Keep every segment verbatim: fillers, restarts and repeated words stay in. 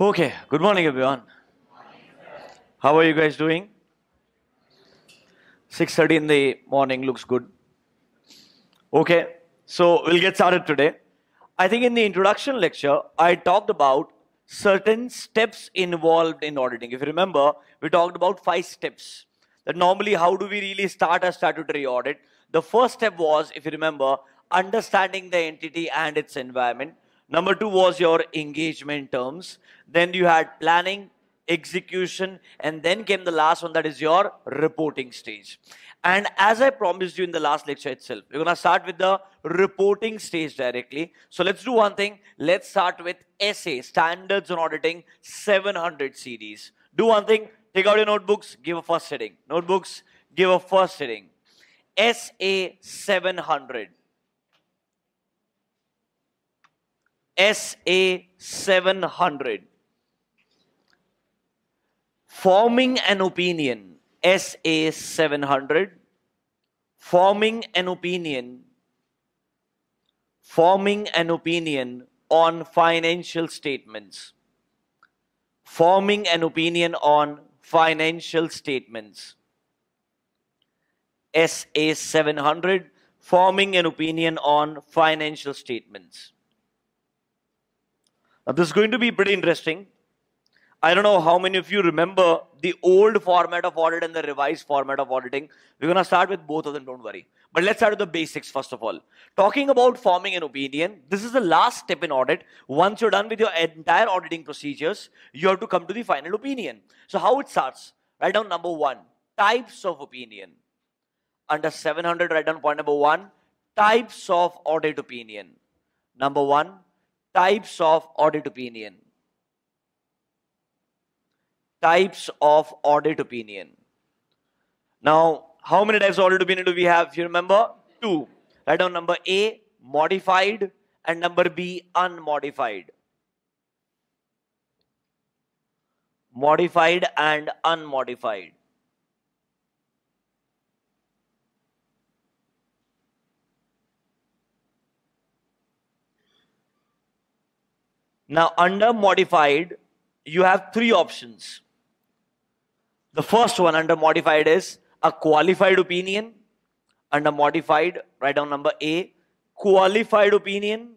Okay, good morning everyone. How are you guys doing? six thirty in the morning looks good. Okay, so we'll get started today. I think in the introduction lecture, I talked about certain steps involved in auditing. If you remember, we talked about five steps. That normally, how do we really start a statutory audit? The first step was, if you remember, understanding the entity and its environment. Number two was your engagement terms. Then you had planning, execution, and then came the last one, that is your reporting stage. And as I promised you in the last lecture itself, we're going to start with the reporting stage directly. So let's do one thing. Let's start with S A, Standards on Auditing seven hundred series. Do one thing. Take out your notebooks. Give a first sitting. Notebooks. Give a first sitting. S A seven hundred. S A seven hundred. Forming an opinion. S A seven hundred. Forming an opinion. Forming an opinion on financial statements. Forming an opinion on financial statements. S A seven hundred. Forming an opinion on financial statements. Now, this is going to be pretty interesting. I don't know how many of you remember the old format of audit and the revised format of auditing. We're going to start with both of them, don't worry. But let's start with the basics first of all. Talking about forming an opinion, this is the last step in audit. Once you're done with your entire auditing procedures, you have to come to the final opinion. So how it starts? Write down number one, types of opinion. Under seven hundred, write down point number one, types of audit opinion. Number one, types of audit opinion. Types of audit opinion. Now, how many types of audit opinion do we have? You remember? Two. Write down number A, modified, and number B, unmodified. Modified and unmodified. Now, under modified, you have three options. The first one under modified is a qualified opinion. Under modified, write down number A, qualified opinion.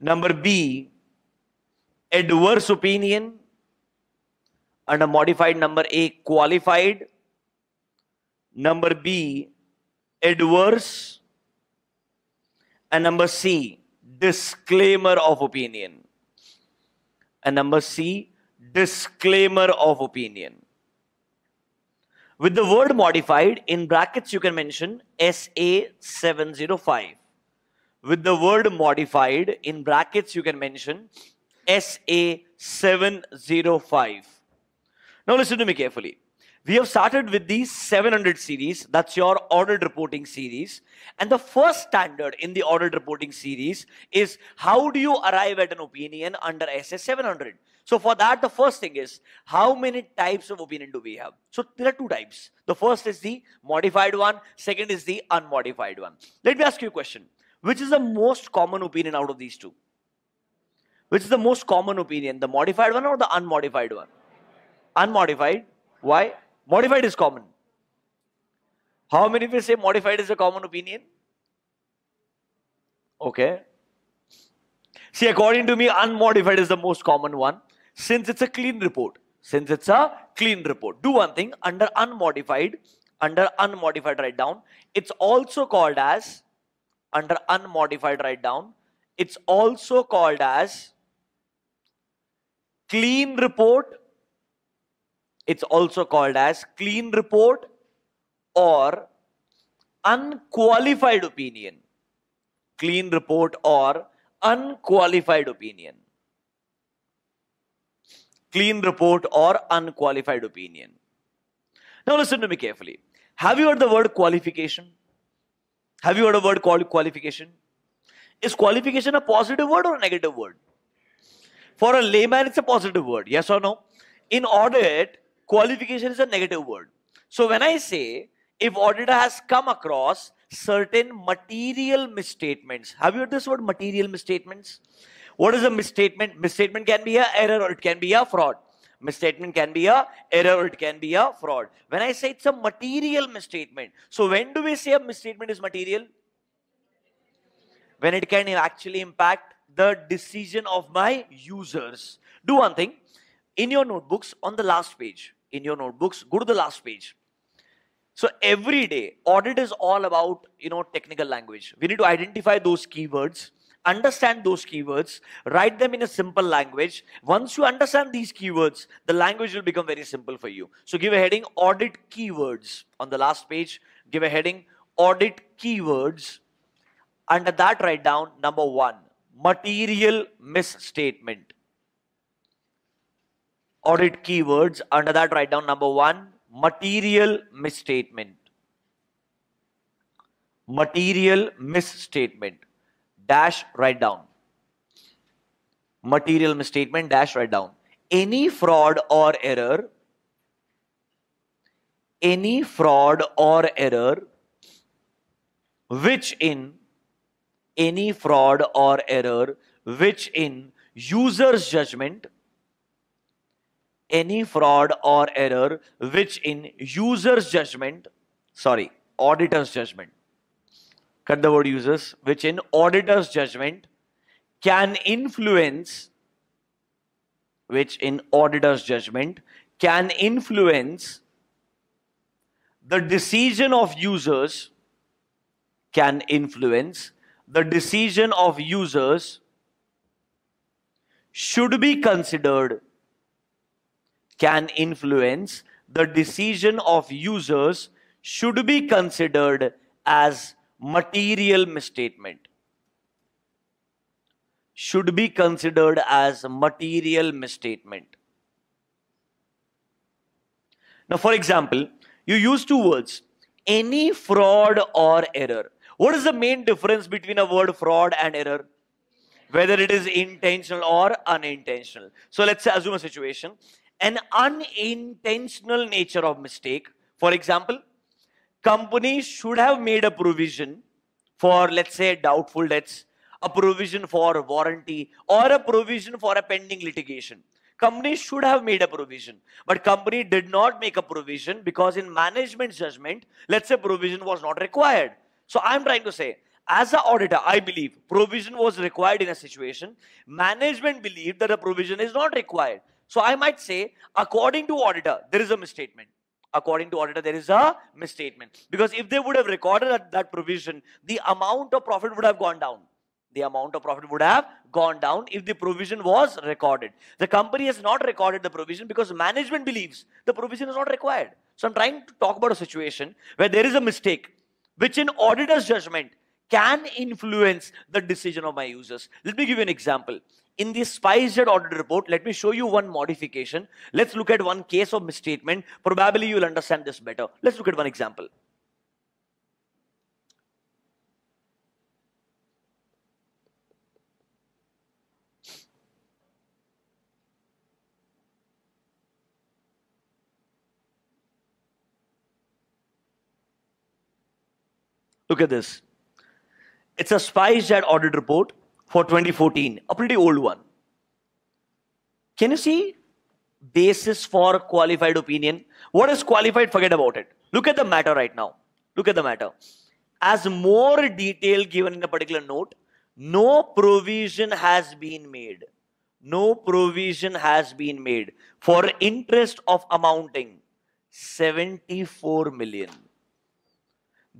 Number B, adverse opinion. Under modified, number A, qualified. Number B, adverse. And number C, disclaimer of opinion. And number C, disclaimer of opinion. With the word modified, in brackets you can mention S A seven oh five. With the word modified, in brackets you can mention S A seven oh five. Now listen to me carefully. We have started with the seven hundred series, that's your audit reporting series. And the first standard in the audit reporting series is how do you arrive at an opinion under S A seven hundred. So for that, the first thing is how many types of opinion do we have? So there are two types. The first is the modified one. Second is the unmodified one. Let me ask you a question. Which is the most common opinion out of these two? Which is the most common opinion, the modified one or the unmodified one? Unmodified. Why? Modified is common. How many of you say modified is a common opinion? Okay. See, according to me, unmodified is the most common one since it's a clean report. Since it's a clean report. Do one thing. Under unmodified, under unmodified write down, it's also called as, under unmodified write down, it's also called as clean report. It's also called as clean report or unqualified opinion. Clean report or unqualified opinion. Clean report or unqualified opinion. Now listen to me carefully. Have you heard the word qualification? Have you heard a word called qualification? Is qualification a positive word or a negative word? For a layman, it's a positive word. Yes or no? In audit, qualification is a negative word. So when I say if auditor has come across certain material misstatements. Have you heard this word, material misstatements? What is a misstatement? Misstatement can be an error or it can be a fraud. Misstatement can be a error or it can be a fraud. When I say it's a material misstatement, so when do we say a misstatement is material? When it can actually impact the decision of my users. Do one thing. In your notebooks, on the last page, in your notebooks, go to the last page. So every day, audit is all about, you know, technical language. We need to identify those keywords, understand those keywords, write them in a simple language. Once you understand these keywords, the language will become very simple for you. So give a heading, audit keywords. On the last page, give a heading, audit keywords. Under that, write down number one, material misstatement. Audit keywords. Under that, write down number one, material misstatement. Material misstatement. Dash, write down. Material misstatement, dash, write down. Any fraud or error. Any fraud or error. Which in. Any fraud or error which in user's judgment, any fraud or error which in user's judgment, sorry, auditor's judgment, cut the word users, which in auditor's judgment can influence, which in auditor's judgment can influence the decision of users, can influence the decision of users should be considered, can influence the decision of users should be considered as material misstatement. Should be considered as material misstatement. Now, for example, you use two words, any fraud or error. What is the main difference between a word fraud and error? Whether it is intentional or unintentional. So let's assume a situation. An unintentional nature of mistake. For example, company should have made a provision for, let's say, doubtful debts, a provision for warranty, or a provision for a pending litigation. Company should have made a provision, but company did not make a provision because in management's judgment, let's say provision was not required. So I'm trying to say, as an auditor, I believe provision was required in a situation. Management believed that a provision is not required. So I might say, according to auditor, there is a misstatement. According to auditor, there is a misstatement. Because if they would have recorded that, that provision, the amount of profit would have gone down. The amount of profit would have gone down if the provision was recorded. The company has not recorded the provision because management believes the provision is not required. So I'm trying to talk about a situation where there is a mistake, which in auditor's judgment can influence the decision of my users. Let me give you an example. In the SpiceJet audit report, let me show you one modification. Let's look at one case of misstatement. Probably you will understand this better. Let's look at one example. Look at this. It's a SpiceJet audit report for twenty fourteen, a pretty old one. Can you see? Basis for qualified opinion. What is qualified? Forget about it. Look at the matter right now. Look at the matter. As more detail given in a particular note, no provision has been made. No provision has been made for interest of amounting seventy-four million.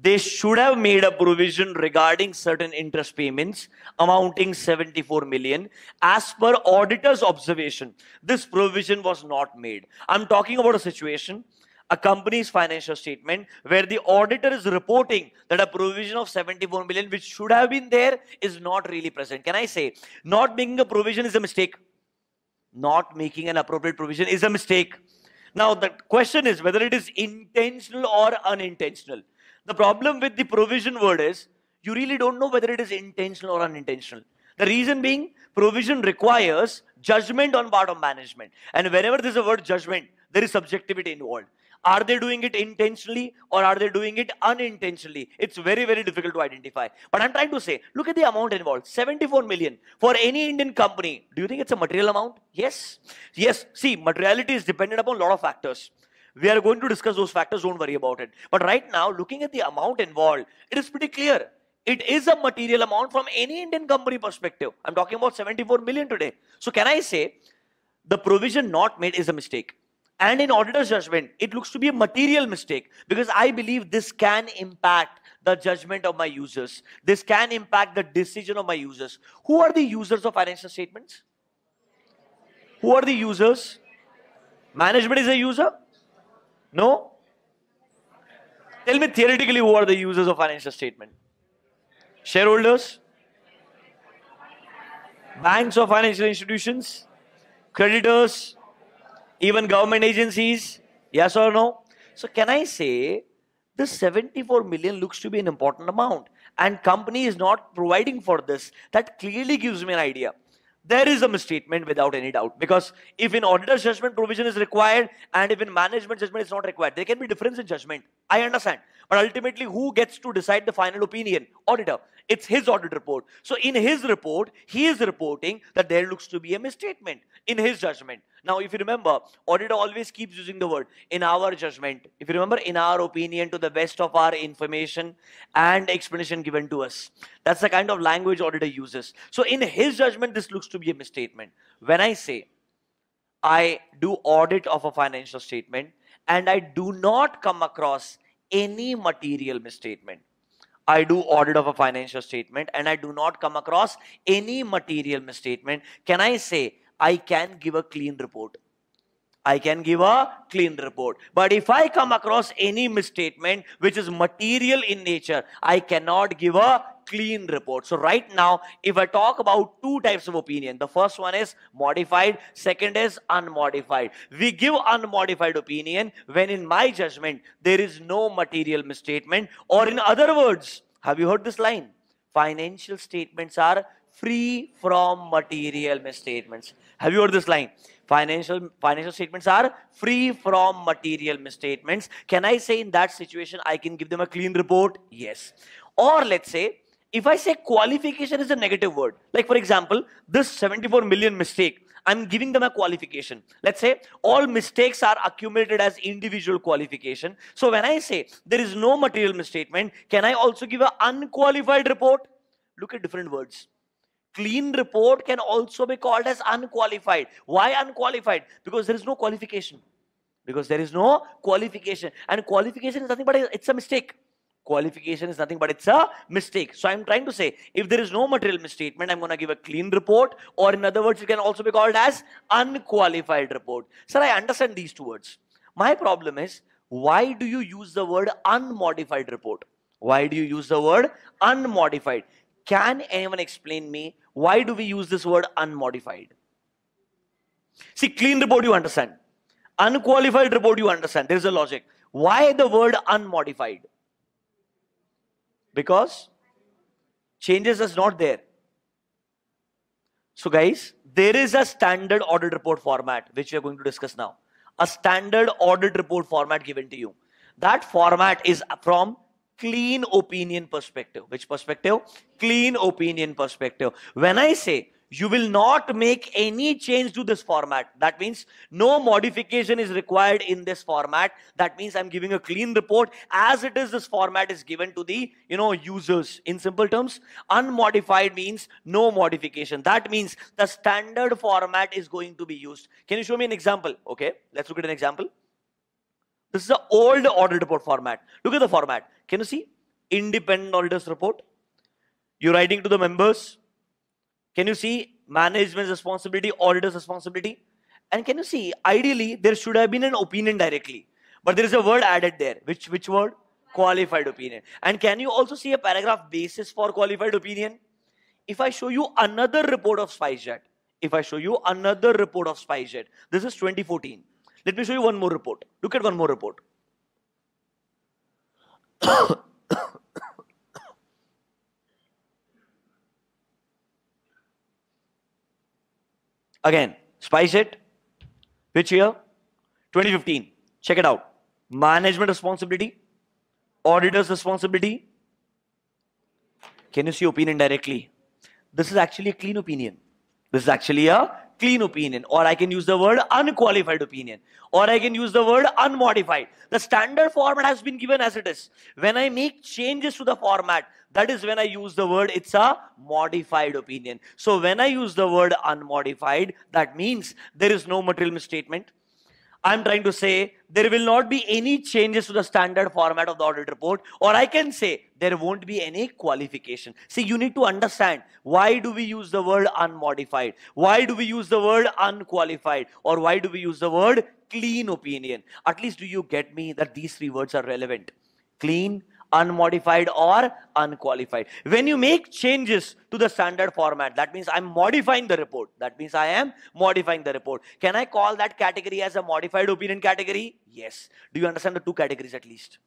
They should have made a provision regarding certain interest payments amounting seventy-four million. As per auditor's observation, this provision was not made. I'm talking about a situation, a company's financial statement where the auditor is reporting that a provision of seventy-four million which should have been there is not really present. Can I say, not making a provision is a mistake? Not making an appropriate provision is a mistake. Now the question is whether it is intentional or unintentional. The problem with the provision word is, you really don't know whether it is intentional or unintentional. The reason being, provision requires judgment on part of management. And whenever there's a word judgment, there is subjectivity involved. Are they doing it intentionally or are they doing it unintentionally? It's very, very difficult to identify. But I'm trying to say, look at the amount involved, seventy-four million for any Indian company. Do you think it's a material amount? Yes. Yes. See, materiality is dependent upon a lot of factors. We are going to discuss those factors. Don't worry about it. But right now, looking at the amount involved, it is pretty clear. It is a material amount from any Indian company perspective. I'm talking about seventy-four million today. So can I say the provision not made is a mistake? And in auditor's judgment, it looks to be a material mistake because I believe this can impact the judgment of my users. This can impact the decision of my users. Who are the users of financial statements? Who are the users? Management is a user? No? Tell me theoretically who are the users of financial statement? Shareholders? Banks or financial institutions? Creditors? Even government agencies? Yes or no? So can I say this seventy-four million looks to be an important amount and company is not providing for this. That clearly gives me an idea. There is a misstatement without any doubt because if in auditor's judgment provision is required and if in management judgment is not required, there can be difference in judgment. I understand. But ultimately, who gets to decide the final opinion? Auditor. It's his audit report. So in his report, he is reporting that there looks to be a misstatement in his judgment. Now, if you remember, auditor always keeps using the word in our judgment. If you remember, in our opinion, to the best of our information and explanation given to us. That's the kind of language auditor uses. So in his judgment, this looks to be a misstatement. When I say I do audit of a financial statement and I do not come across any material misstatement. I do audit of a financial statement and I do not come across any material misstatement. Can I say I can give a clean report? I can give a clean report. But if I come across any misstatement which is material in nature, I cannot give a clean report. So right now, if I talk about two types of opinion, the first one is modified, second is unmodified. We give unmodified opinion when in my judgment, there is no material misstatement. Or in other words, have you heard this line? Financial statements are free from material misstatements. Have you heard this line? Financial, financial statements are free from material misstatements. Can I say in that situation, I can give them a clean report? Yes. Or let's say, if I say qualification is a negative word, like for example, this seventy-four million mistake, I'm giving them a qualification. Let's say all mistakes are accumulated as individual qualification. So when I say there is no material misstatement, can I also give an unqualified report? Look at different words. Clean report can also be called as unqualified. Why unqualified? Because there is no qualification. Because there is no qualification. And qualification is nothing but it's a mistake. Qualification is nothing but it's a mistake. So I'm trying to say, if there is no material misstatement, I'm going to give a clean report. Or in other words, it can also be called as unqualified report. Sir, I understand these two words. My problem is, why do you use the word unmodified report? Why do you use the word unmodified? Can anyone explain me, why do we use this word unmodified? See, clean report you understand. Unqualified report you understand. There is a logic. Why the word unmodified? Because changes is not there. So guys, there is a standard audit report format, which we are going to discuss now. A standard audit report format given to you. That format is from clean opinion perspective. Which perspective? Clean opinion perspective. When I say you will not make any change to this format, that means no modification is required in this format. That means I'm giving a clean report as it is. This format is given to the, you know, users. In simple terms, unmodified means no modification. That means the standard format is going to be used. Can you show me an example? Okay, let's look at an example. This is the old audit report format. Look at the format. Can you see? Independent auditors report. You're writing to the members. Can you see management's responsibility, auditor's responsibility? And can you see, ideally, there should have been an opinion directly. But there is a word added there. Which, which word? Qualified opinion. And can you also see a paragraph basis for qualified opinion? If I show you another report of SpiceJet. If I show you another report of SpiceJet. This is twenty fourteen. Let me show you one more report. Look at one more report. Again, SpiceJet, which year? twenty fifteen. Check it out. management responsibility, auditor's responsibility. Can you see opinion directly? This is actually a clean opinion. This is actually a clean opinion, or I can use the word unqualified opinion, or I can use the word unmodified. The standard format has been given as it is. When I make changes to the format, that is when I use the word it's a modified opinion. So when I use the word unmodified, that means there is no material misstatement. I'm trying to say there will not be any changes to the standard format of the audit report, or I can say there won't be any qualification. See, you need to understand, why do we use the word unmodified? Why do we use the word unqualified? Or why do we use the word clean opinion? At least do you get me that these three words are relevant? Clean, unmodified, or unqualified. When you make changes to the standard format, that means I'm modifying the report. That means I am modifying the report. Can I call that category as a modified opinion category? Yes. Do you understand the two categories at least?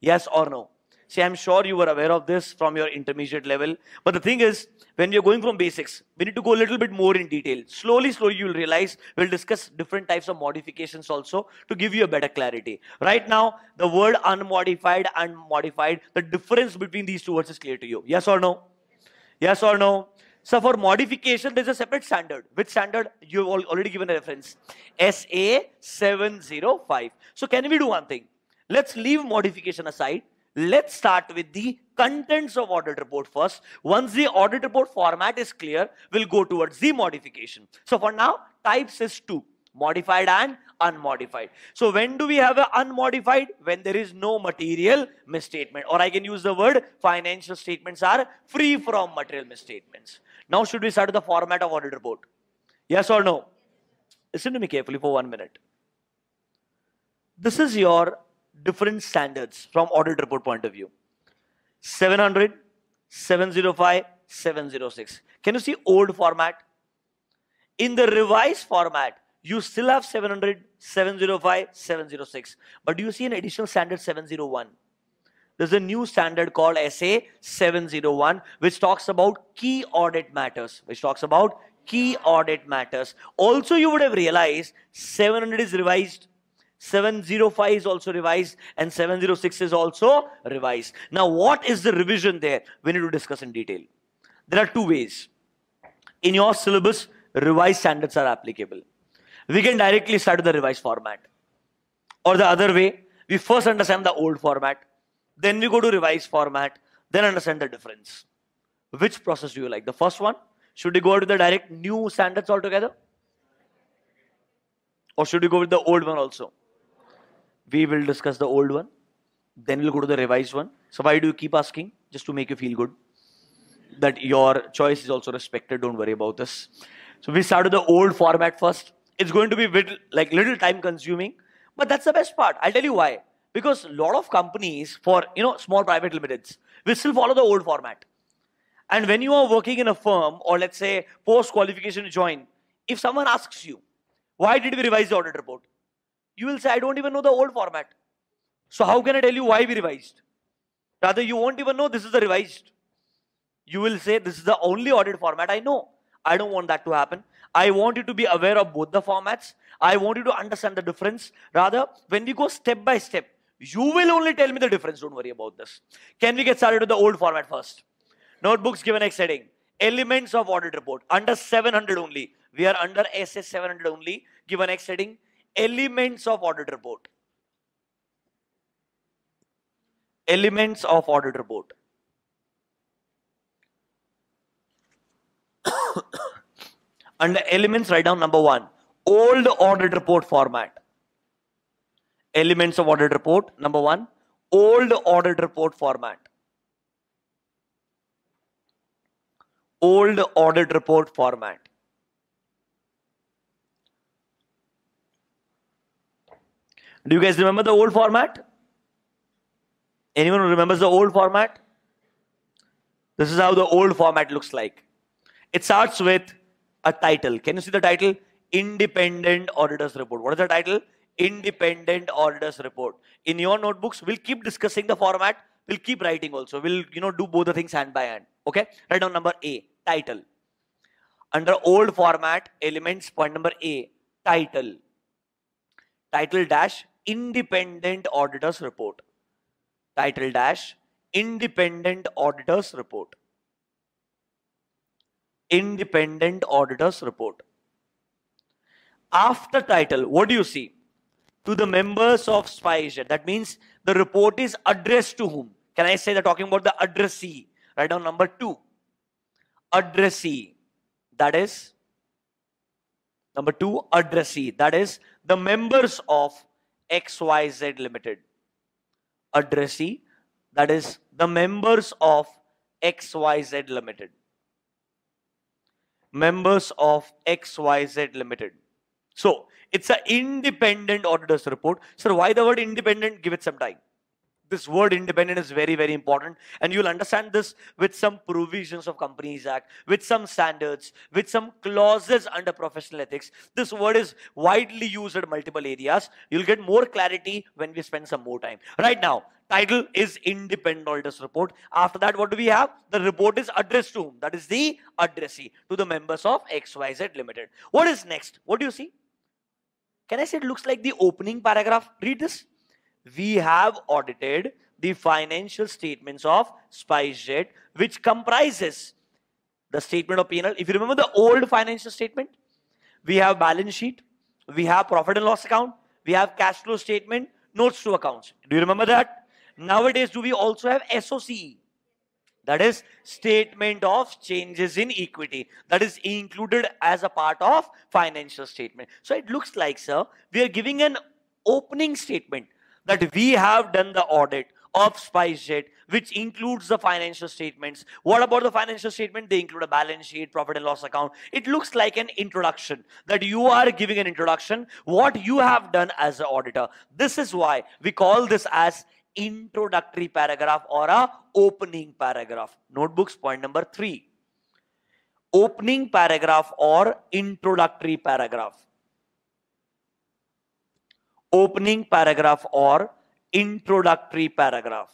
Yes or no? See, I'm sure you were aware of this from your intermediate level. But the thing is, when we are going from basics, we need to go a little bit more in detail. Slowly, slowly, you'll realize we'll discuss different types of modifications also to give you a better clarity. Right now, the word unmodified and modified, the difference between these two words is clear to you. Yes or no? Yes or no? So for modification, there's a separate standard. Which standard? You've already given a reference. S A seven oh five. So can we do one thing? Let's leave modification aside. Let's start with the contents of audit report first. Once the audit report format is clear, we'll go towards the modification. So for now, types is two, modified and unmodified. So when do we have an unmodified? When there is no material misstatement. Or I can use the word financial statements are free from material misstatements. Now should we start with the format of audit report? Yes or no? Listen to me carefully for one minute. This is your different standards from audit report point of view. seven hundred, seven oh five, seven oh six. Can you see old format? In the revised format, you still have seven hundred, seven oh five, seven oh six. But do you see an additional standard seven oh one? There's a new standard called S A seven oh one, which talks about key audit matters, which talks about key audit matters. Also, you would have realized seven hundred is revised, seven oh five is also revised, and seven oh six is also revised. Now, what is the revision there? We need to discuss in detail. There are two ways. In your syllabus, revised standards are applicable. We can directly start with the revised format. Or the other way, we first understand the old format, then we go to revised format, then understand the difference. Which process do you like? The first one? Should we go to the direct new standards altogether? Or should we go with the old one also? We will discuss the old one, then we'll go to the revised one. So why do you keep asking? Just to make you feel good, that your choice is also respected. Don't worry about this. So we start with the old format first. It's going to be little, like little time consuming, but that's the best part. I'll tell you why. Because a lot of companies for, you know, small private limiteds, we still follow the old format. And when you are working in a firm or let's say post-qualification join, if someone asks you, why did we revise the audit report? You will say, I don't even know the old format. So how can I tell you why we revised? Rather, you won't even know this is the revised. You will say, this is the only audit format I know. I don't want that to happen. I want you to be aware of both the formats. I want you to understand the difference. Rather, when we go step by step, you will only tell me the difference. Don't worry about this. Can we get started with the old format first? Notebooks given X heading. Elements of audit report. Under seven hundred only. We are under S A seven hundred only. Given X heading. Elements of audit report. Elements of audit report. Under elements, write down number one. Old audit report format. Elements of audit report. Number one. Old audit report format. Old audit report format. Do you guys remember the old format? Anyone who remembers the old format? This is how the old format looks like. It starts with a title. Can you see the title? Independent Auditor's Report. What is the title? Independent Auditor's Report. In your notebooks, we'll keep discussing the format. We'll keep writing also. We'll, you know, do both the things hand by hand. Okay? Write down number A, title. Under old format, elements, point number A, title. Title dash independent auditor's report. Title dash independent auditor's report. Independent auditor's report. After title, what do you see? To the members of SpiceJet. That means the report is addressed to whom? Can I say they're talking about the addressee? Write down number two. Addressee. That is number two, addressee. That is the members of X Y Z Limited. Addressee. That is the members of X Y Z Limited. Members of X Y Z Limited. So it's an independent auditor's report. Sir, why the word independent? Give it some time. This word independent is very, very important. And you'll understand this with some provisions of Companies Act, with some standards, with some clauses under professional ethics. This word is widely used in multiple areas. You'll get more clarity when we spend some more time. Right now, title is independent auditor's report. After that, what do we have? The report is addressed to whom? That is the addressee, to the members of X Y Z Limited. What is next? What do you see? Can I say it looks like the opening paragraph? Read this. We have audited the financial statements of SpiceJet, which comprises the statement of P and L. If you remember the old financial statement, we have balance sheet, we have profit and loss account, we have cash flow statement, notes to accounts. Do you remember that? Nowadays, do we also have S O C E? That is statement of changes in equity. That is included as a part of financial statement. So it looks like, sir, we are giving an opening statement that we have done the audit of SpiceJet, which includes the financial statements. What about the financial statement? They include a balance sheet, profit and loss account. It looks like an introduction, that you are giving an introduction, what you have done as an auditor. This is why we call this as introductory paragraph or a opening paragraph. Notebooks, point number three. Opening paragraph or introductory paragraph. Opening paragraph or introductory paragraph.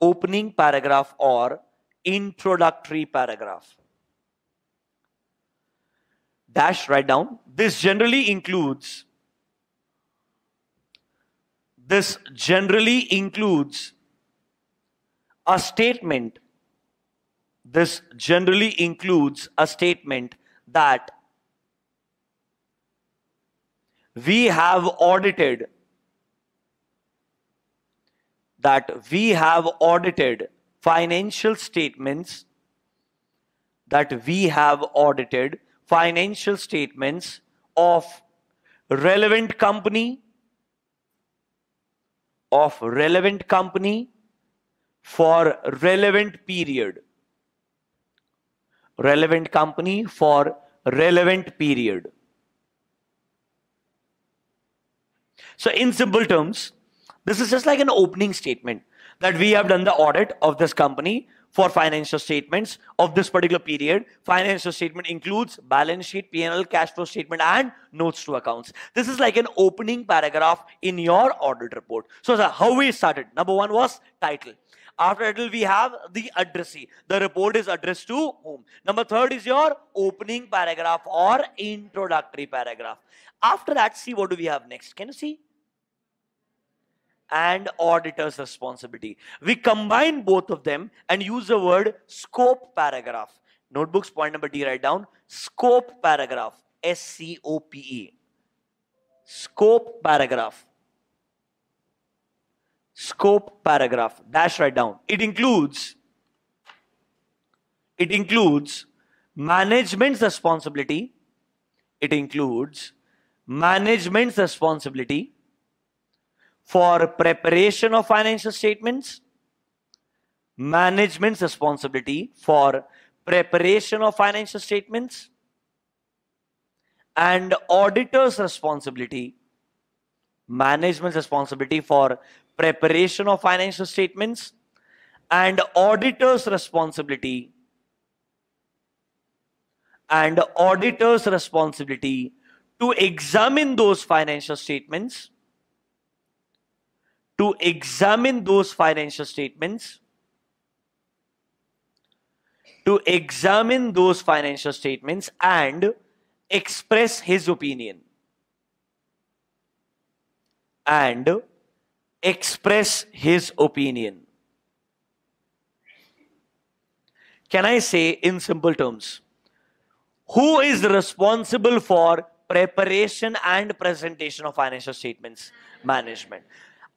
Opening paragraph or introductory paragraph. Dash, write down. This generally includes. This generally includes a statement. This generally includes a statement that we have audited, that we have audited financial statements, that we have audited financial statements of relevant company, of relevant company for relevant period, relevant company for relevant period. So in simple terms, this is just like an opening statement that we have done the audit of this company for financial statements of this particular period. Financial statement includes balance sheet, P and L, cash flow statement and notes to accounts. This is like an opening paragraph in your audit report. So sir, how we started? Number one was title. After title, we have the addressee. The report is addressed to whom? Number third is your opening paragraph or introductory paragraph. After that, see what do we have next? Can you see? And auditor's responsibility. We combine both of them and use the word scope paragraph. Notebooks, point number D, write down. Scope paragraph. S C O P E. Scope paragraph. Scope paragraph. Dash, write down. It includes, it includes management's responsibility. It includes management's responsibility for preparation of financial statements, management's responsibility for preparation of financial statements, and auditor's responsibility, management's responsibility for preparation of financial statements, and auditor's responsibility, and auditor's responsibility to examine those financial statements, to examine those financial statements, to examine those financial statements and express his opinion, and express his opinion. Can I say in simple terms, who is responsible for preparation and presentation of financial statements? Management.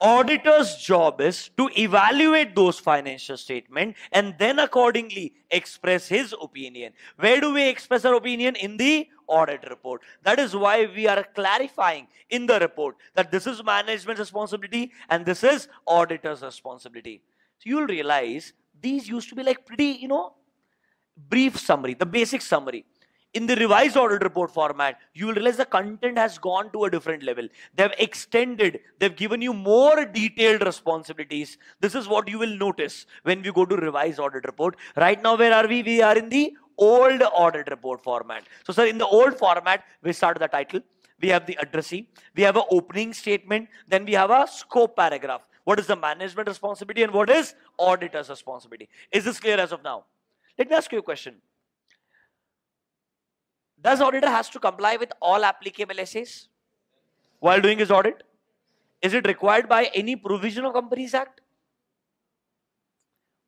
Auditor's job is to evaluate those financial statements and then accordingly express his opinion. Where do we express our opinion? In the audit report. That is why we are clarifying in the report that this is management's responsibility and this is auditor's responsibility. So you'll realize these used to be like pretty, you know, brief summary, the basic summary. In the revised audit report format, you will realize the content has gone to a different level. They've extended, they've given you more detailed responsibilities. This is what you will notice when we go to revised audit report. Right now, where are we? We are in the old audit report format. So, sir, in the old format, we start the title, we have the addressee, we have an opening statement, then we have a scope paragraph. What is the management responsibility and what is auditor's responsibility? Is this clear as of now? Let me ask you a question. Does auditor has to comply with all applicable S As while doing his audit? Is it required by any provision of Companies Act?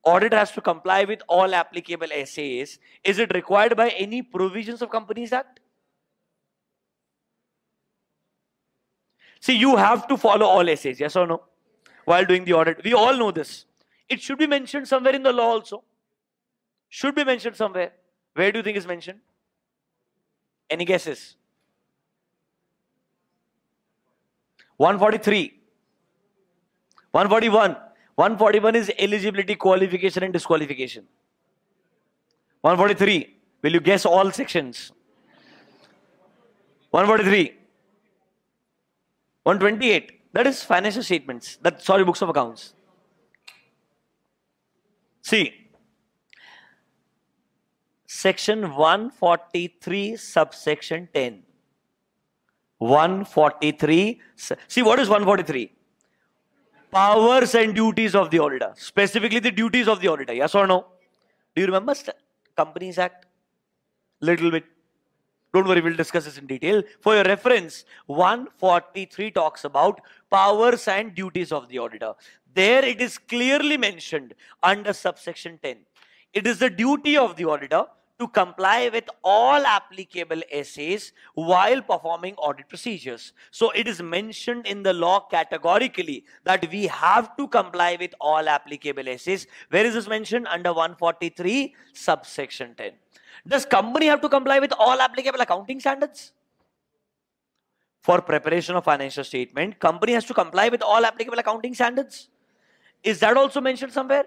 Auditor has to comply with all applicable S As. Is it required by any provisions of Companies Act? See, you have to follow all S As, yes or no? While doing the audit. We all know this. It should be mentioned somewhere in the law also. Should be mentioned somewhere. Where do you think is mentioned? Any guesses? one forty-three. one forty-one. one forty-one is eligibility, qualification and disqualification. one forty-three. Will you guess all sections? one forty-three. one twenty-eight. That is financial statements. That, sorry, books of accounts. See. Section one forty-three, subsection ten. one forty-three. See, what is one forty-three? Powers and duties of the auditor. Specifically, the duties of the auditor. Yes or no? Do you remember Companies Act? Little bit. Don't worry, we'll discuss this in detail. For your reference, one forty-three talks about powers and duties of the auditor. There it is clearly mentioned under subsection ten. It is the duty of the auditor to comply with all applicable S As while performing audit procedures. So it is mentioned in the law categorically that we have to comply with all applicable S As. Where is this mentioned? Under one forty-three, subsection ten. Does company have to comply with all applicable accounting standards? For preparation of financial statement, company has to comply with all applicable accounting standards. Is that also mentioned somewhere?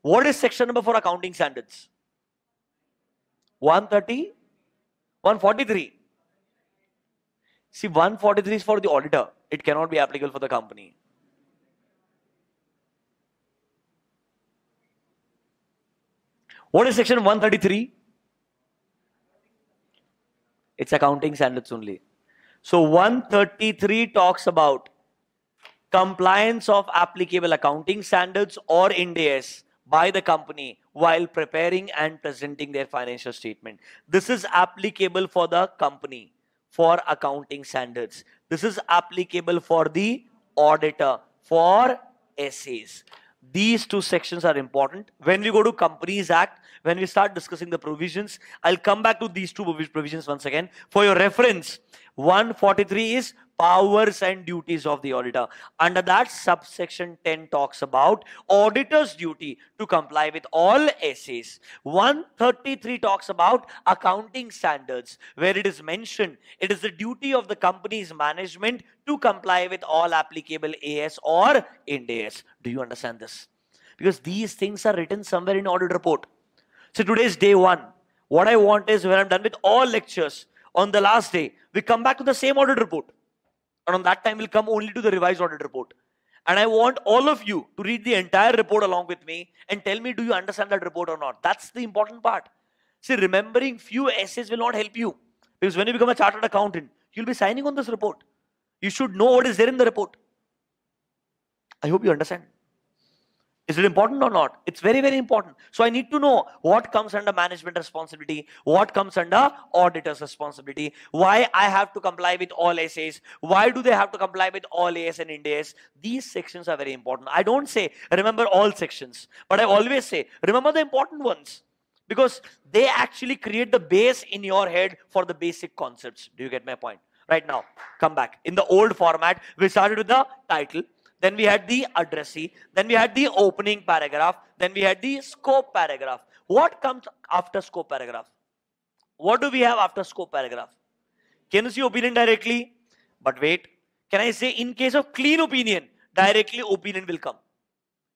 What is section number for accounting standards? one thirty, one forty-three. See, one forty-three is for the auditor. It cannot be applicable for the company. What is section one thirty-three? It's accounting standards only. So one thirty-three talks about compliance of applicable accounting standards or Ind A S by the company while preparing and presenting their financial statement. This is applicable for the company for accounting standards. This is applicable for the auditor for S As. These two sections are important. When we go to Companies Act, when we start discussing the provisions, I'll come back to these two provisions once again. For your reference, one forty-three is powers and duties of the auditor. Under that, subsection ten talks about auditor's duty to comply with all S As. one thirty-three talks about accounting standards, where it is mentioned it is the duty of the company's management to comply with all applicable A S or Ind A S. Do you understand this? Because these things are written somewhere in audit report. So today's day one. What I want is when I'm done with all lectures, on the last day, we come back to the same audit report. And on that time, we'll come only to the revised audit report. And I want all of you to read the entire report along with me and tell me, do you understand that report or not? That's the important part. See, remembering few essays will not help you. Because when you become a chartered accountant, you'll be signing on this report. You should know what is there in the report. I hope you understand. Is it important or not? It's very, very important. So I need to know what comes under management responsibility, what comes under auditor's responsibility, why I have to comply with all S As, why do they have to comply with all A S and Ind A S. These sections are very important. I don't say, remember all sections, but I always say, remember the important ones, because they actually create the base in your head for the basic concepts. Do you get my point? Right now, come back. In the old format, we started with the title. Then we had the addressee, then we had the opening paragraph, then we had the scope paragraph. What comes after scope paragraph? What do we have after scope paragraph? Can you see opinion directly? But wait, can I say in case of clean opinion, directly opinion will come.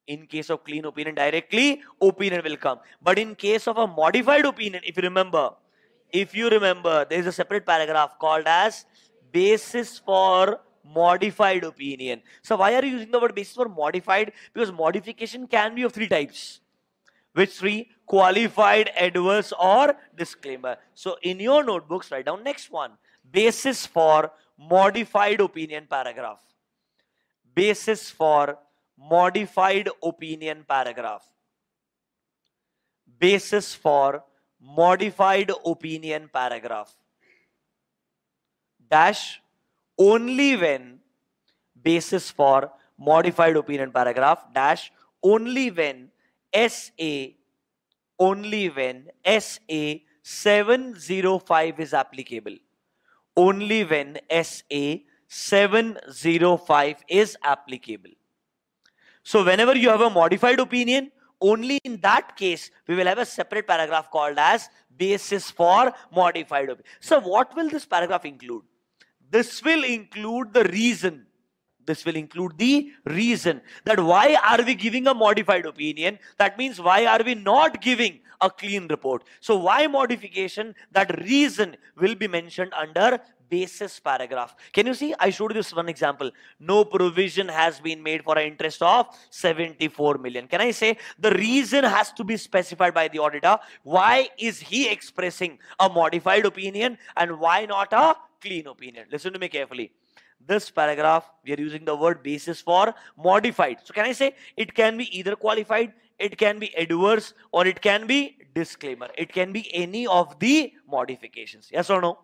In case of clean opinion, directly opinion will come. But in case of a modified opinion, if you remember, if you remember, there is a separate paragraph called as basis for modified opinion. So why are you using the word basis for modified? Because modification can be of three types. Which three? Qualified, adverse, or disclaimer. So in your notebooks, write down next one. Basis for modified opinion paragraph. Basis for modified opinion paragraph. Basis for modified opinion paragraph. Dash. Only when basis for modified opinion paragraph dash only when S A only when S A seven oh five is applicable. Only when S A seven oh five is applicable. So whenever you have a modified opinion, only in that case we will have a separate paragraph called as basis for modified opinion. So what will this paragraph include? This will include the reason. This will include the reason that why are we giving a modified opinion? That means why are we not giving a clean report? So why modification? That reason will be mentioned under basis paragraph. Can you see? I showed this one example. No provision has been made for an interest of seventy-four million. Can I say the reason has to be specified by the auditor? Why is he expressing a modified opinion and why not a clean opinion? Listen to me carefully. This paragraph, we are using the word basis for modified. So can I say it can be either qualified, it can be adverse, or it can be disclaimer. It can be any of the modifications. Yes or no?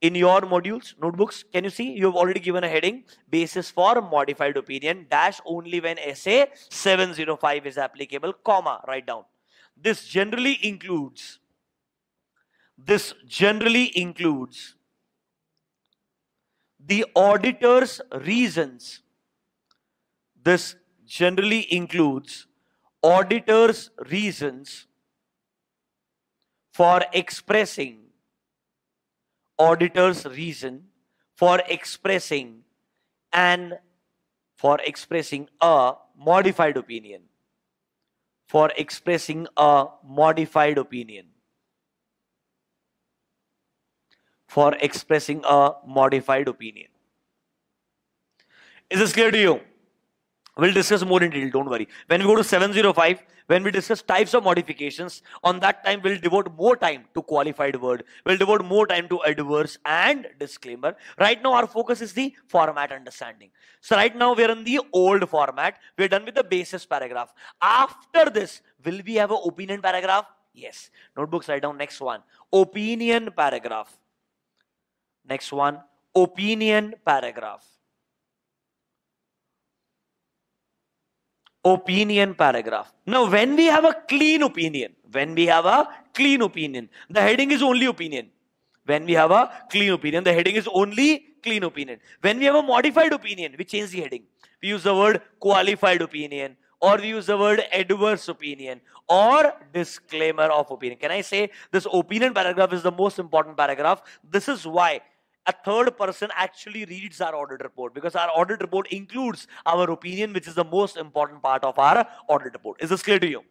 In your modules, notebooks, can you see you have already given a heading basis for modified opinion dash only when S A seven oh five is applicable, comma, write down. This generally includes, this generally includes the auditor's reasons. This generally includes auditor's reasons for expressing, auditor's reason for expressing and for expressing a modified opinion, for expressing a modified opinion. For expressing a modified opinion. Is this clear to you? We'll discuss more in detail, don't worry. When we go to seven oh five, when we discuss types of modifications, on that time we'll devote more time to qualified word. We'll devote more time to adverse and disclaimer. Right now our focus is the format understanding. So right now we're in the old format. We're done with the basis paragraph. After this, will we have an opinion paragraph? Yes. Notebooks, write down next one. Opinion paragraph. Next one, opinion paragraph. Opinion paragraph. Now, when we have a clean opinion, when we have a clean opinion, the heading is only opinion. When we have a clean opinion, the heading is only clean opinion. When we have a modified opinion, we change the heading. We use the word qualified opinion, or we use the word adverse opinion, or disclaimer of opinion. Can I say this opinion paragraph is the most important paragraph? This is why a third person actually reads our audit report, because our audit report includes our opinion, which is the most important part of our audit report. Is this clear to you?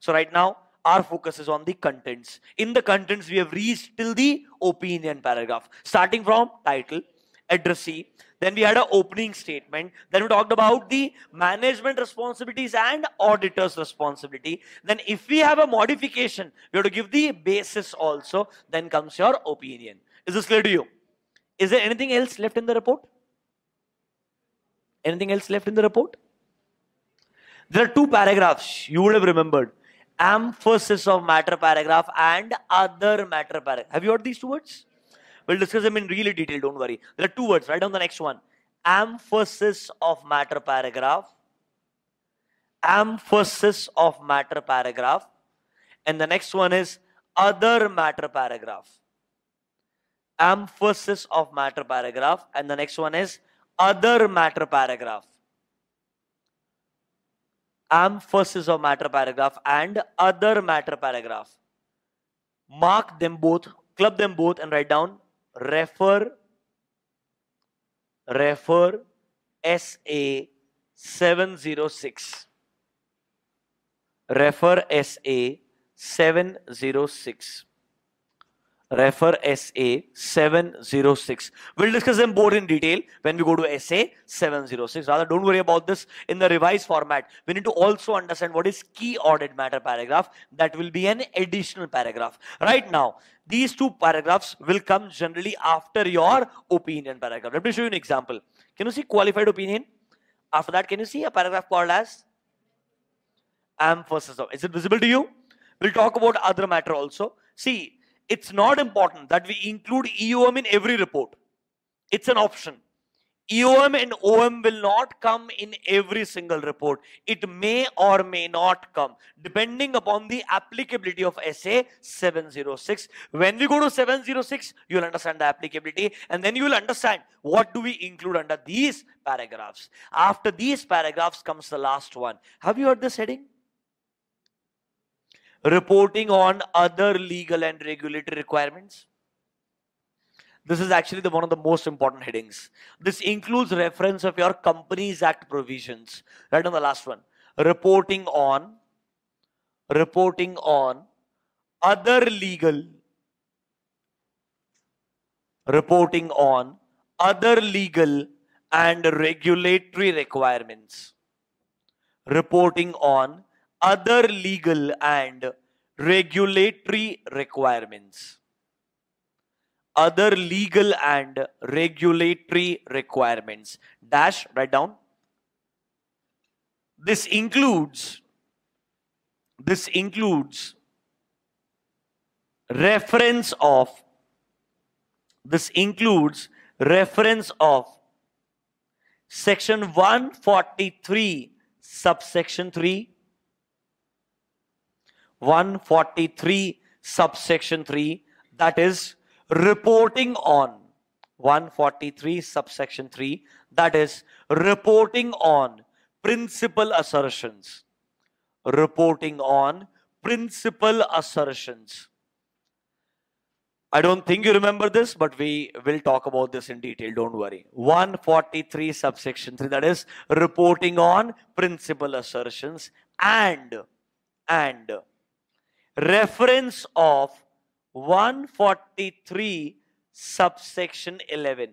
So right now, our focus is on the contents. In the contents, we have reached till the opinion paragraph, starting from title, addressee. Then we had an opening statement. Then we talked about the management responsibilities and auditor's responsibility. Then if we have a modification, we have to give the basis also. Then comes your opinion. Is this clear to you? Is there anything else left in the report? Anything else left in the report? There are two paragraphs you would have remembered. Amphosis of matter paragraph and other matter paragraph. Have you heard these two words? We'll discuss them in really detail, don't worry. There are two words, write down the next one. Amphosis of matter paragraph. Amphosis of matter paragraph. And the next one is other matter paragraph. Amphosis of matter paragraph. And the next one is other matter paragraph. Amphosis of matter paragraph and other matter paragraph. Mark them both, club them both and write down refer, refer S A seven oh six. Refer S A seven oh six. Refer S A seven oh six. We'll discuss them both in detail when we go to S A seven oh six. Rather, don't worry about this in the revised format. We need to also understand what is key audit matter paragraph. That will be an additional paragraph. Right now, these two paragraphs will come generally after your opinion paragraph. Let me show you an example. Can you see qualified opinion? After that, can you see a paragraph called as amphosis of? Is it visible to you? We'll talk about other matter also. See, it's not important that we include E O M in every report. It's an option. E O M and O M will not come in every single report. It may or may not come, depending upon the applicability of S A seven oh six. When we go to seven oh six, you'll understand the applicability, and then you'll understand what do we include under these paragraphs. After these paragraphs comes the last one. Have you heard this heading? Reporting on other legal and regulatory requirements. This is actually the one of the most important headings. This includes reference of your Companies Act provisions. Right on the last one. Reporting on, reporting on other legal, reporting on other legal and regulatory requirements. Reporting on other legal and regulatory requirements. Other legal and regulatory requirements. Dash, write down. This includes, this includes reference of, this includes reference of section one forty-three, subsection three. one forty-three subsection three, that is reporting on one forty-three subsection three, that is reporting on principal assertions, reporting on principal assertions. I don't think you remember this, but we will talk about this in detail, don't worry. one forty-three subsection three, that is reporting on principal assertions and and reference of one forty-three subsection eleven.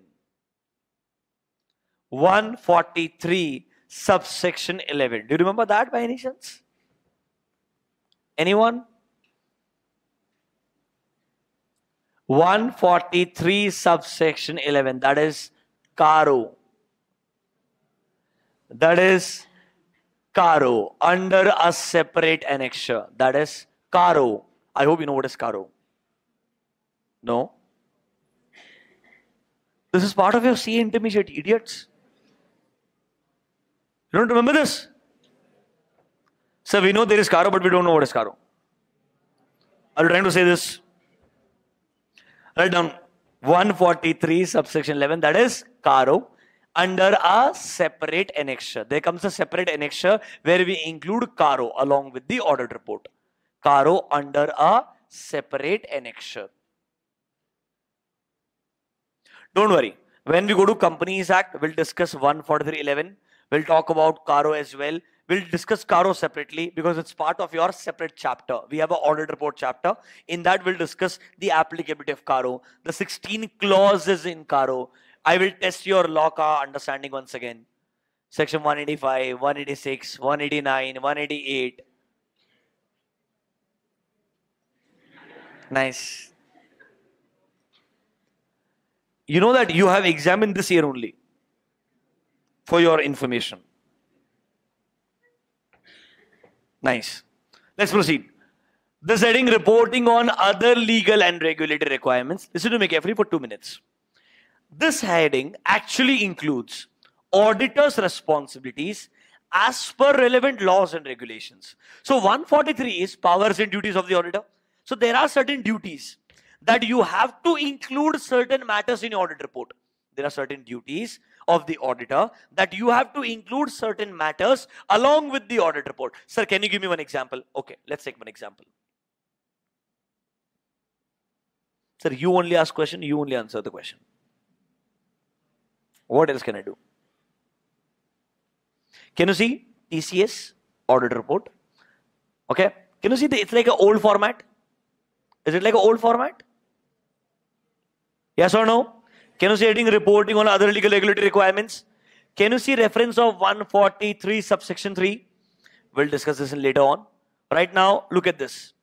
one forty-three subsection eleven. Do you remember that by any chance? Anyone? one forty-three subsection eleven. That is CARO. That is CARO under a separate annexure. That is CARO. I hope you know what is CARO. No? This is part of your C A intermediate, idiots. You don't remember this? Sir, we know there is CARO, but we don't know what is CARO. Are you trying to say this? Write down one forty-three subsection eleven, that is CARO under a separate annexure. There comes a separate annexure where we include CARO along with the audit report. CARO under a separate annexure. Don't worry. When we go to Companies Act, we'll discuss one forty-three eleven. We'll talk about CARO as well. We'll discuss CARO separately because it's part of your separate chapter. We have an audit report chapter. In that, we'll discuss the applicability of CARO, the sixteen clauses in CARO. I will test your LOCA understanding once again. Section one eighty-five, one eighty-six, one eighty-nine, one eighty-eight. Nice. You know that you have examined this year only, for your information. Nice. Let's proceed. This heading, reporting on other legal and regulatory requirements. Listen to me carefully for two minutes. This heading actually includes auditors' responsibilities as per relevant laws and regulations. So one forty-three is powers and duties of the auditor. So there are certain duties that you have to include certain matters in your audit report. There are certain duties of the auditor that you have to include certain matters along with the audit report. Sir, can you give me one example? Okay, let's take one example. Sir, you only ask question, you only answer the question. What else can I do? Can you see T C S audit report? Okay. Can you see the, it's like an old format? Is it like an old format? Yes or no? Can you see heading reporting on other legal regulatory requirements? Can you see reference of one forty-three subsection three? We'll discuss this later on. Right now, look at this.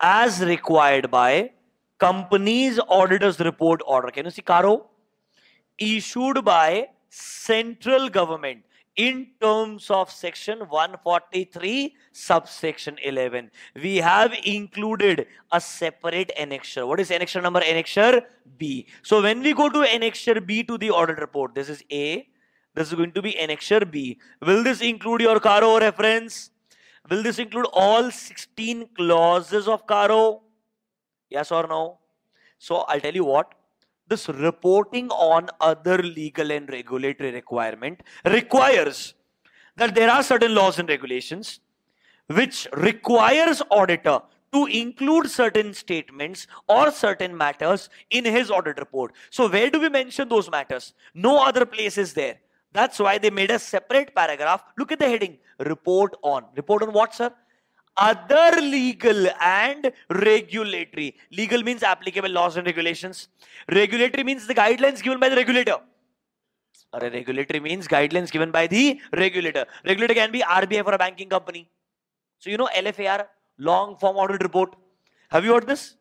As required by company's auditors report order. Can you see CARO? Issued by central government in terms of section one forty-three subsection eleven. We have included a separate annexure. What is annexure number? Annexure B. So when we go to annexure B to the audit report, this is A, this is going to be annexure B. Will this include your CARO reference? Will this include all sixteen clauses of CARO? Yes or no? So I'll tell you what. This reporting on other legal and regulatory requirement requires that there are certain laws and regulations which requires auditor to include certain statements or certain matters in his audit report. So where do we mention those matters? No other place is there. That's why they made a separate paragraph. Look at the heading. Report on. Report on what, sir? Other legal and regulatory. Legal means applicable laws and regulations. Regulatory means the guidelines given by the regulator. Or a regulatory means guidelines given by the regulator. Regulator can be R B I for a banking company. So you know L F A R, long form audit report. Have you heard this?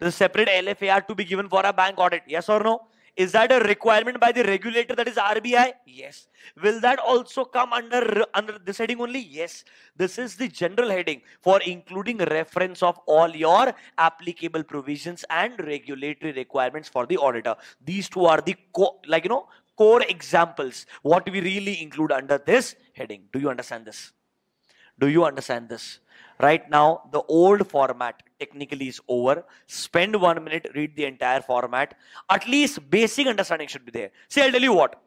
There's a separate L F A R to be given for a bank audit. Yes or no? Is that a requirement by the regulator, that is R B I? Yes. Will that also come under, under this heading only? Yes. This is the general heading for including reference of all your applicable provisions and regulatory requirements for the auditor. These two are the co- like, you know, core examples, what we really include under this heading. Do you understand this? Do you understand this? Right now, the old format technically is over. Spend one minute, read the entire format. At least basic understanding should be there. See, I'll tell you what.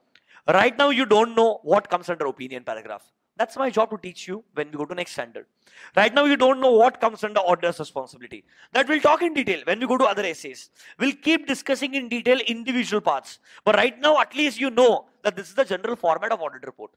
Right now, you don't know what comes under opinion paragraph. That's my job to teach you when we go to next standard. Right now, you don't know what comes under auditor's responsibility. That we'll talk in detail when we go to other essays. We'll keep discussing in detail individual parts. But right now, at least you know that this is the general format of audit report.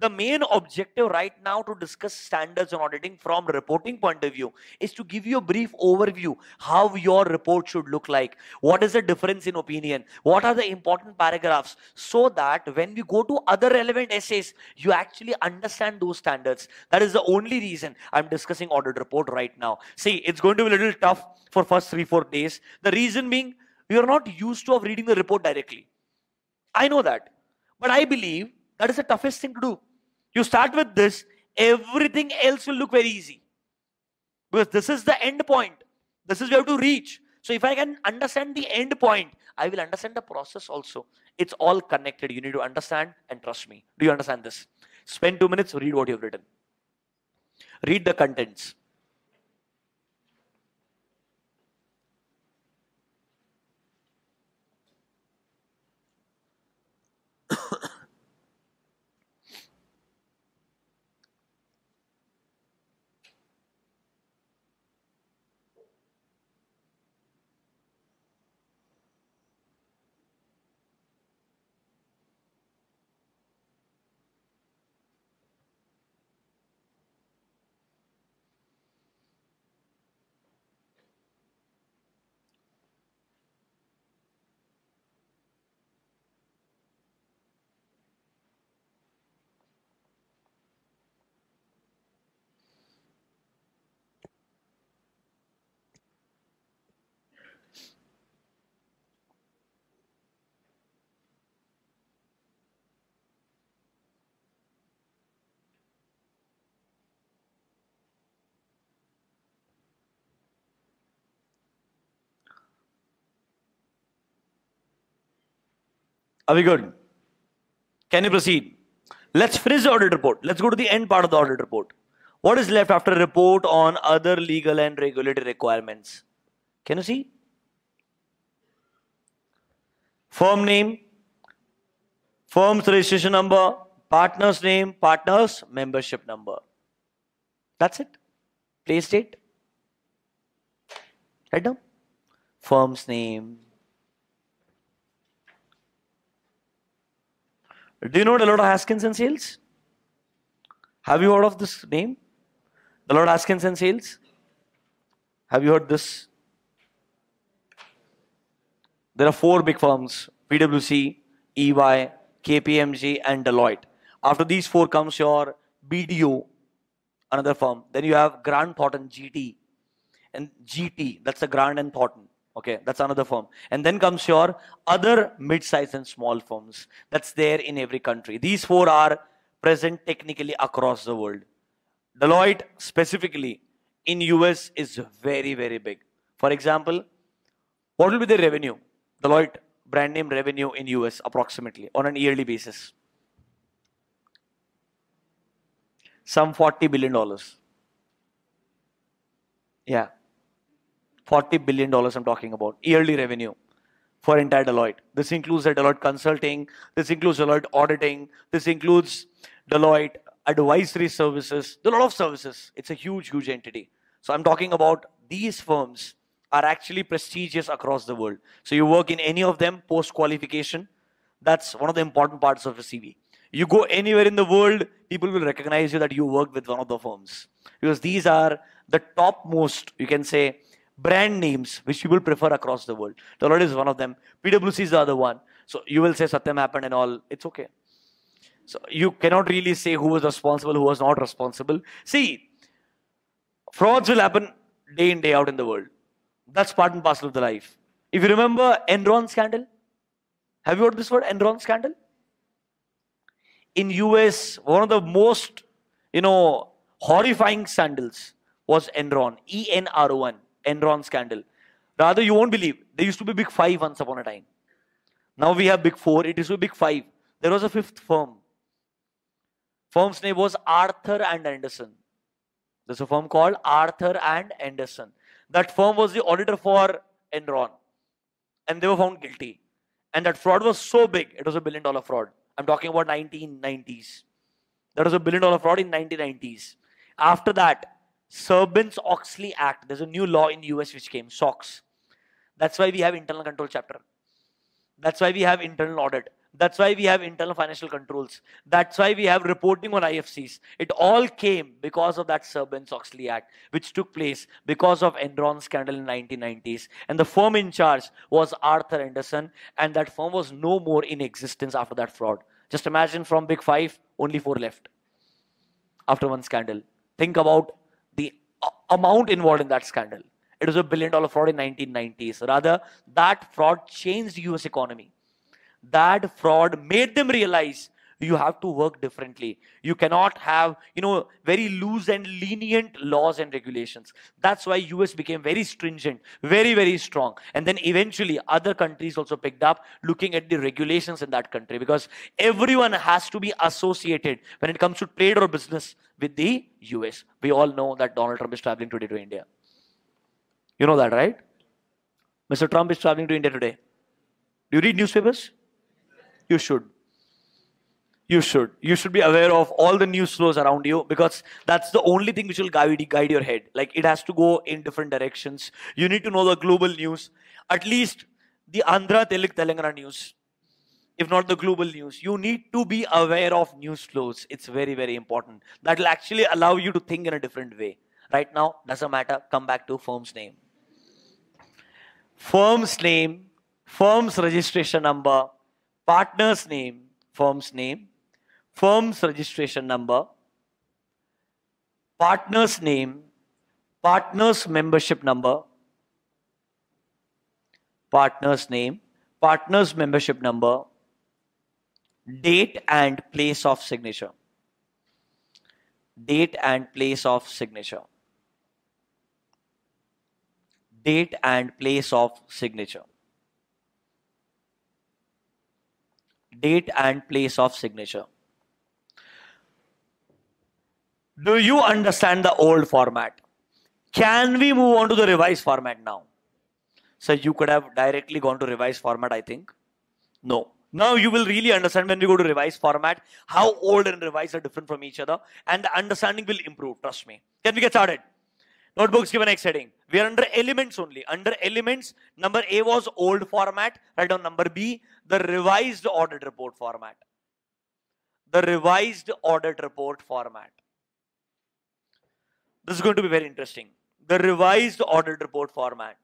The main objective right now to discuss standards on auditing from reporting point of view is to give you a brief overview how your report should look like. What is the difference in opinion? What are the important paragraphs? So that when we go to other relevant essays, you actually understand those standards. That is the only reason I'm discussing audit report right now. See, it's going to be a little tough for first three, four days. The reason being, you're not used to of reading the report directly. I know that. But I believe that is the toughest thing to do. You start with this, everything else will look very easy. Because this is the end point. This is where you have to reach. So if I can understand the end point, I will understand the process also. It's all connected. You need to understand and trust me. Do you understand this? Spend two minutes, read what you have written. Read the contents. Are we good? Can you proceed? Let's finish the audit report. Let's go to the end part of the audit report. What is left after a report on other legal and regulatory requirements? Can you see? Firm name, firm's registration number, partner's name, partner's membership number. That's it. Place date. Write down. Firm's name. Do you know Deloitte Haskins and Sales? Have you heard of this name? Deloitte Haskins and Sales? Have you heard this? There are four big firms, PwC, E Y, K P M G and Deloitte. After these four comes your B D O, another firm. Then you have Grant Thornton, G T. And G T, that's the Grant and Thornton. Okay, that's another firm. And then comes your other mid-sized and small firms. That's there in every country. These four are present technically across the world. Deloitte specifically in U S is very, very big. For example, what will be the revenue? Deloitte brand name revenue in U S approximately on an yearly basis. Some forty billion dollars. Yeah. forty billion dollars I'm talking about, yearly revenue for entire Deloitte. This includes the Deloitte Consulting, this includes Deloitte Auditing, this includes Deloitte Advisory Services, there are a lot of services. It's a huge, huge entity. So I'm talking about these firms are actually prestigious across the world. So you work in any of them post-qualification, that's one of the important parts of your C V. You go anywhere in the world, people will recognize you that you worked with one of the firms. Because these are the topmost, you can say, brand names which people prefer across the world. Deloitte is one of them. PwC is the other one. So you will say Satyam happened and all. It's okay. So you cannot really say who was responsible, who was not responsible. See, frauds will happen day in, day out in the world. That's part and parcel of the life. If you remember Enron scandal, have you heard this word Enron scandal? In U S, one of the most, you know, horrifying scandals was Enron, E N R O N. Enron scandal. Rather, you won't believe. There used to be big five once upon a time. Now we have big four. It used to be big five. There was a fifth firm. Firm's name was Arthur and Andersen. There's a firm called Arthur and Andersen. That firm was the auditor for Enron. And they were found guilty. And that fraud was so big. It was a billion dollar fraud. I'm talking about nineteen nineties. That was a billion dollar fraud in nineteen nineties. After that, Sarbanes Oxley Act. There's a new law in U S which came, S O C E. That's why we have internal control chapter. That's why we have internal audit. That's why we have internal financial controls. That's why we have reporting on I F Cs. It all came because of that Sarbanes Oxley Act, which took place because of Enron scandal in nineteen nineties. And the firm in charge was Arthur Andersen, and that firm was no more in existence after that fraud. Just imagine from big five, only four left after one scandal. Think about the amount involved in that scandal. It was a billion dollar fraud in nineteen nineties. Rather, that fraud changed the U S economy. That fraud made them realize you have to work differently. You cannot have, you know, very loose and lenient laws and regulations. That's why U S became very stringent, very, very strong. And then eventually other countries also picked up looking at the regulations in that country, because everyone has to be associated when it comes to trade or business with the U S. We all know that Donald Trump is traveling today to India. You know that, right? Mister Trump is traveling to India today. Do you read newspapers? You should. You should. You should be aware of all the news flows around you, because that's the only thing which will guide, guide your head. Like, it has to go in different directions. You need to know the global news. At least the Andhra, Telugu, Telangana news. If not the global news. You need to be aware of news flows. It's very, very important. That will actually allow you to think in a different way. Right now, doesn't matter. Come back to firm's name. Firm's name. Firm's registration number. Partner's name. Firm's name. Firm's registration number, partner's name, partner's membership number, partner's name, partner's membership number, date and place of signature. Date and place of signature. Date and place of signature. date and place of signature. Do you understand the old format? Can we move on to the revised format now? So you could have directly gone to revised format, I think. No. Now you will really understand when we go to revised format, how old and revised are different from each other, and the understanding will improve, trust me. Can we get started? Notebooks given next heading. We are under elements only. Under elements, number A was old format. Write down number B, the revised audit report format. The revised audit report format. This is going to be very interesting. The revised audit report format.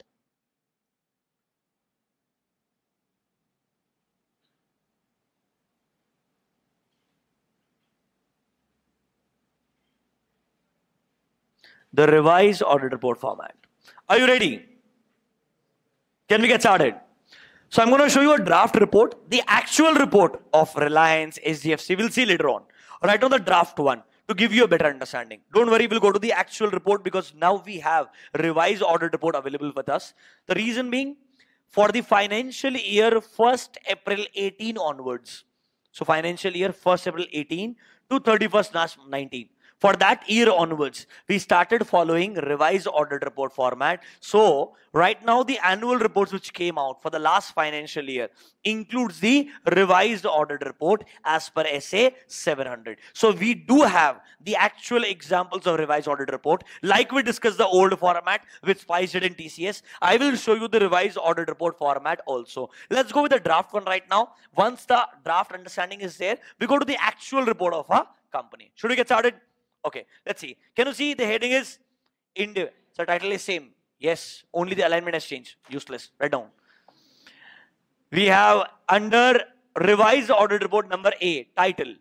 The revised audit report format. Are you ready? Can we get started? So I'm going to show you a draft report. The actual report of Reliance, H D F C, we'll see later on. Right on the draft one to give you a better understanding. Don't worry, we'll go to the actual report because now we have revised audit report available with us. The reason being for the financial year first April eighteen onwards. So financial year first April eighteen to thirty-first March nineteen. For that year onwards, we started following revised audit report format. So right now the annual reports which came out for the last financial year includes the revised audit report as per S A seven hundred. So we do have the actual examples of revised audit report. Like we discussed the old format with SpiceJet and T C S, I will show you the revised audit report format also. Let's go with the draft one right now. Once the draft understanding is there, we go to the actual report of our company. Should we get started? Okay, let's see. Can you see the heading is Ind A S? So title is same. Yes, only the alignment has changed. Useless. Write down. We have under revised audit report number A, title.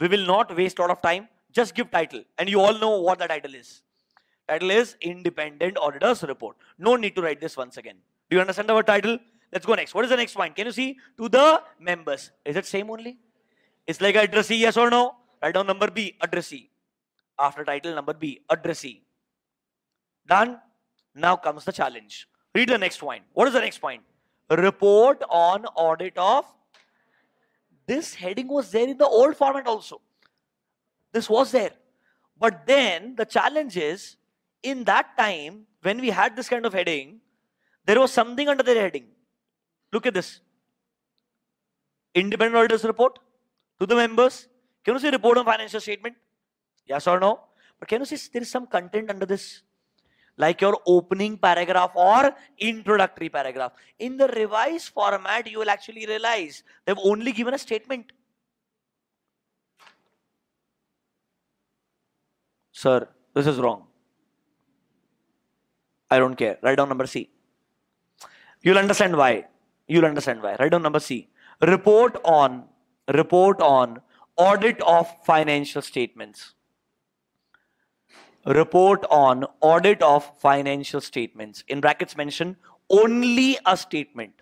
We will not waste a lot of time. Just give title. And you all know what the title is. Title is Independent Auditors Report. No need to write this once again. Do you understand our title? Let's go next. What is the next one? Can you see? To the members. Is it same only? It's like addressee, yes or no? Write down number B, addressee. After title, number B, addressee. Done. Now comes the challenge. Read the next point. What is the next point? Report on audit of. This heading was there in the old format also. This was there. But then the challenge is, in that time, when we had this kind of heading, there was something under the heading. Look at this. Independent auditors report to the members. Can you see report on financial statement? Yes or no? But can you see there is some content under this? Like your opening paragraph or introductory paragraph. In the revised format, you will actually realize they've only given a statement. Sir, this is wrong. I don't care. Write down number C. You'll understand why. You'll understand why. Write down number C. Report on, report on audit of financial statements. Report on audit of financial statements. In brackets mention, only a statement.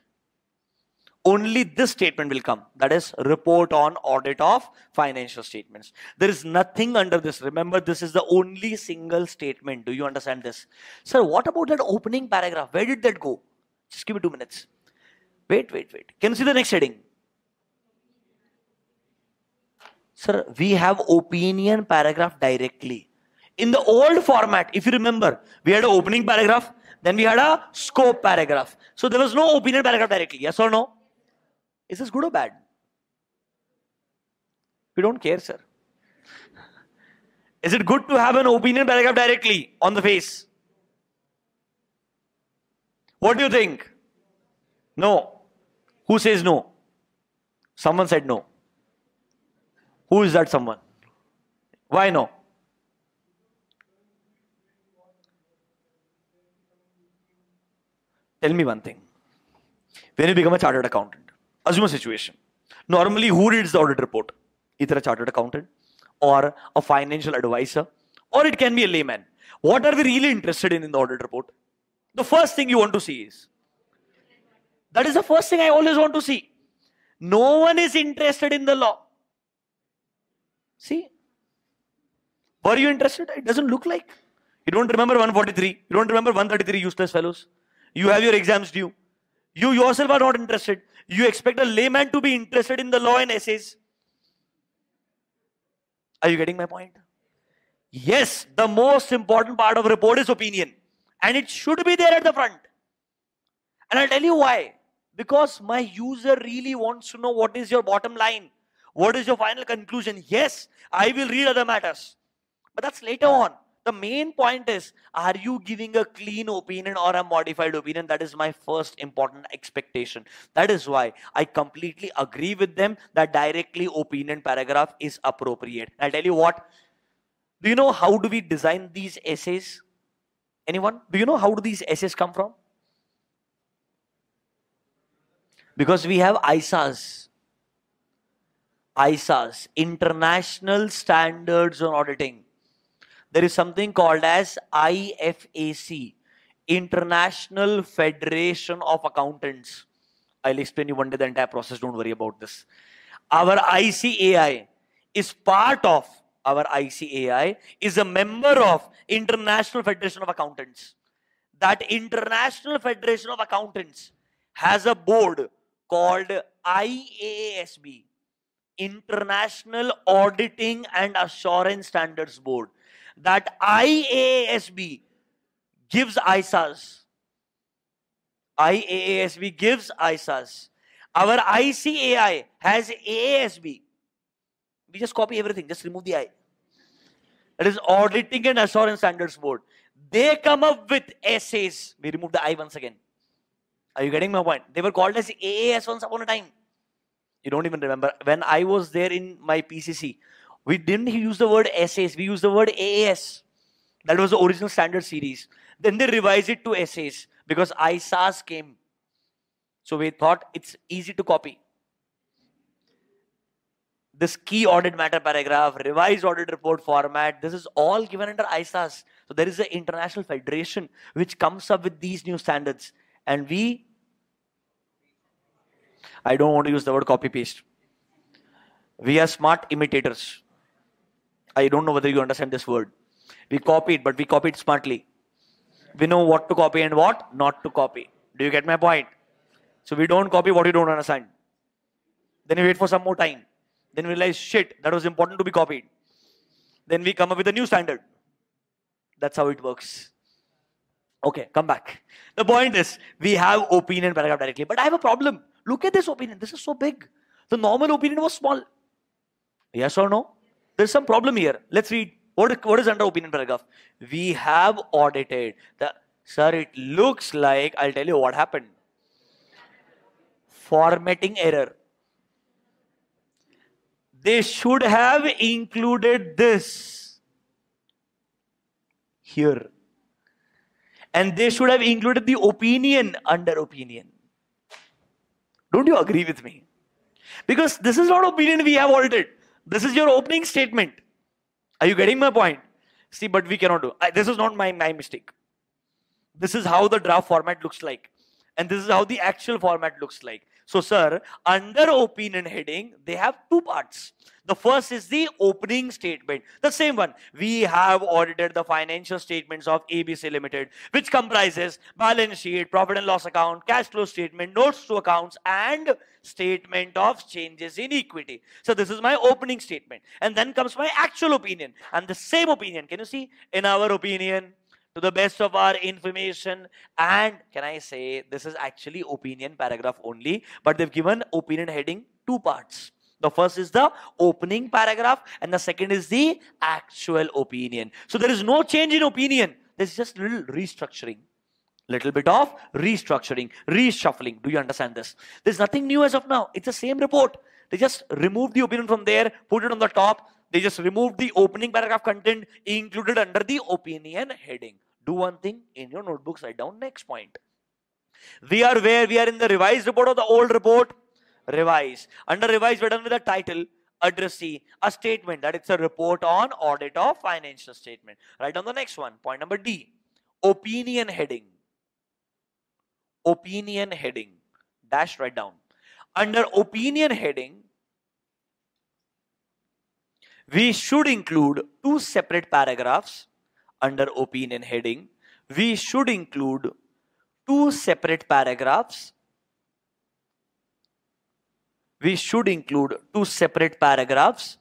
Only this statement will come. That is report on audit of financial statements. There is nothing under this. Remember, this is the only single statement. Do you understand this? Sir, what about that opening paragraph? Where did that go? Just give me two minutes. Wait, wait, wait. Can you see the next heading? Sir, we have opinion paragraph directly. In the old format, if you remember, we had an opening paragraph, then we had a scope paragraph. So there was no opinion paragraph directly. Yes or no? Is this good or bad? We don't care, sir. Is it good to have an opinion paragraph directly on the face? What do you think? No. Who says no? Someone said no. Who is that someone? Why no? Tell me one thing. When you become a chartered accountant, assume a situation. Normally, who reads the audit report? Either a chartered accountant or a financial advisor, or it can be a layman. What are we really interested in in the audit report? The first thing you want to see is. That is the first thing I always want to see. No one is interested in the law. See, were you interested? It doesn't look like. You don't remember one forty-three. You don't remember one thirty-three, useless fellows. You have your exams due. You yourself are not interested. you expect a layman to be interested in the law and essays. Are you getting my point? Yes, the most important part of a report is opinion. And it should be there at the front. And I'll tell you why. Because my user really wants to know what is your bottom line. What is your final conclusion? Yes, I will read other matters. But that's later on. The main point is, are you giving a clean opinion or a modified opinion? That is my first important expectation. That is why I completely agree with them that directly opinion paragraph is appropriate. I'll tell you what. Do you know how do we design these essays? Anyone? Do you know how do these essays come from? Because we have I S As. I S As, International Standards on Auditing. There is something called as I F A C, International Federation of Accountants. I'll explain you one day the entire process, don't worry about this. Our I C A I is part of, our I C A I is a member of International Federation of Accountants. That International Federation of Accountants has a board called I A A S B, International Auditing and Assurance Standards Board. That I A A S B gives I S As. I A A S B gives I S As. Our I C A I has A A S B. We just copy everything, just remove the I. That is Auditing and Assurance Standards Board. They come up with essays. We remove the I once again. Are you getting my point? They were called as A A S once upon a time. You don't even remember. When I was there in my P C C, we didn't use the word essays, we used the word A A S. That was the original standard series. Then they revised it to essays because I S As came. So we thought it's easy to copy. This key audit matter paragraph, revised audit report format, this is all given under I S As. So there is an international federation which comes up with these new standards. And we, I don't want to use the word copy paste. We are smart imitators. I don't know whether you understand this word. We copy it, but we copy it smartly. We know what to copy and what not to copy. Do you get my point? So we don't copy what you don't understand. Then we wait for some more time. Then we realize, shit, that was important to be copied. Then we come up with a new standard. That's how it works. Okay, come back. The point is, we have opinion paragraph directly. But I have a problem. Look at this opinion. This is so big. The normal opinion was small. Yes or no? There's some problem here. Let's read. What, what is under opinion paragraph? We have audited. The, sir, it looks like, I'll tell you what happened. Formatting error. They should have included this here. And they should have included the opinion under opinion. Don't you agree with me? Because this is not opinion we have audited. This is your opening statement. Are you getting my point? See, but we cannot do. I, this is not my, my mistake. This is how the draft format looks like. And this is how the actual format looks like. So, sir, under opinion heading, they have two parts. The first is the opening statement. The same one. We have audited the financial statements of A B C Limited, which comprises balance sheet, profit and loss account, cash flow statement, notes to accounts, and statement of changes in equity. So this is my opening statement. And then comes my actual opinion. And the same opinion. Can you see? In our opinion, to the best of our information, and can I say, this is actually opinion paragraph only, but they've given opinion heading two parts. The first is the opening paragraph, and the second is the actual opinion. So there is no change in opinion. There's just little restructuring, little bit of restructuring, reshuffling. Do you understand this? There's nothing new as of now. It's the same report. They just removed the opinion from there, put it on the top. They just removed the opening paragraph content, included under the opinion heading. Do one thing in your notebooks, write down next point. We are where we are in the revised report or the old report. Revised. Under revised, we're done with a title, addressee, a statement that it's a report on audit of financial statement. Write down the next one. Point number D. Opinion heading. Opinion heading. Dash, write down. Under opinion heading, we should include two separate paragraphs. Under opinion heading, we should include two separate paragraphs we should include two separate paragraphs,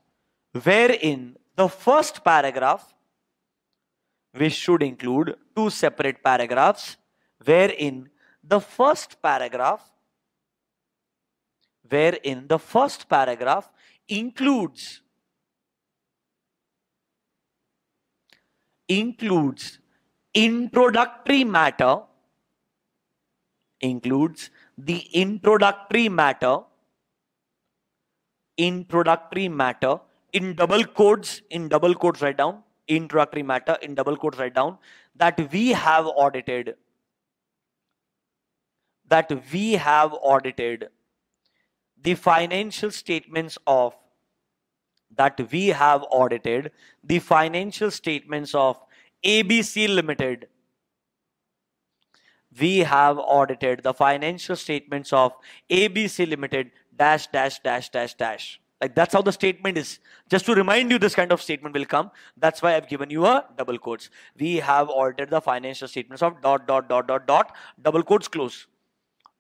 wherein the first paragraph, we should include two separate paragraphs, wherein the first paragraph, wherein the first paragraph includes, includes introductory matter, includes the introductory matter, introductory matter in double quotes, in double quotes write down, introductory matter in double quotes write down, that we have audited, that we have audited the financial statements of, that we have audited the financial statements of A B C Limited. We have audited the financial statements of A B C Limited dash dash dash dash dash. Like, that's how the statement is. Just to remind you, this kind of statement will come. That's why I've given you a double quotes. We have audited the financial statements of dot dot dot dot dot, double quotes close,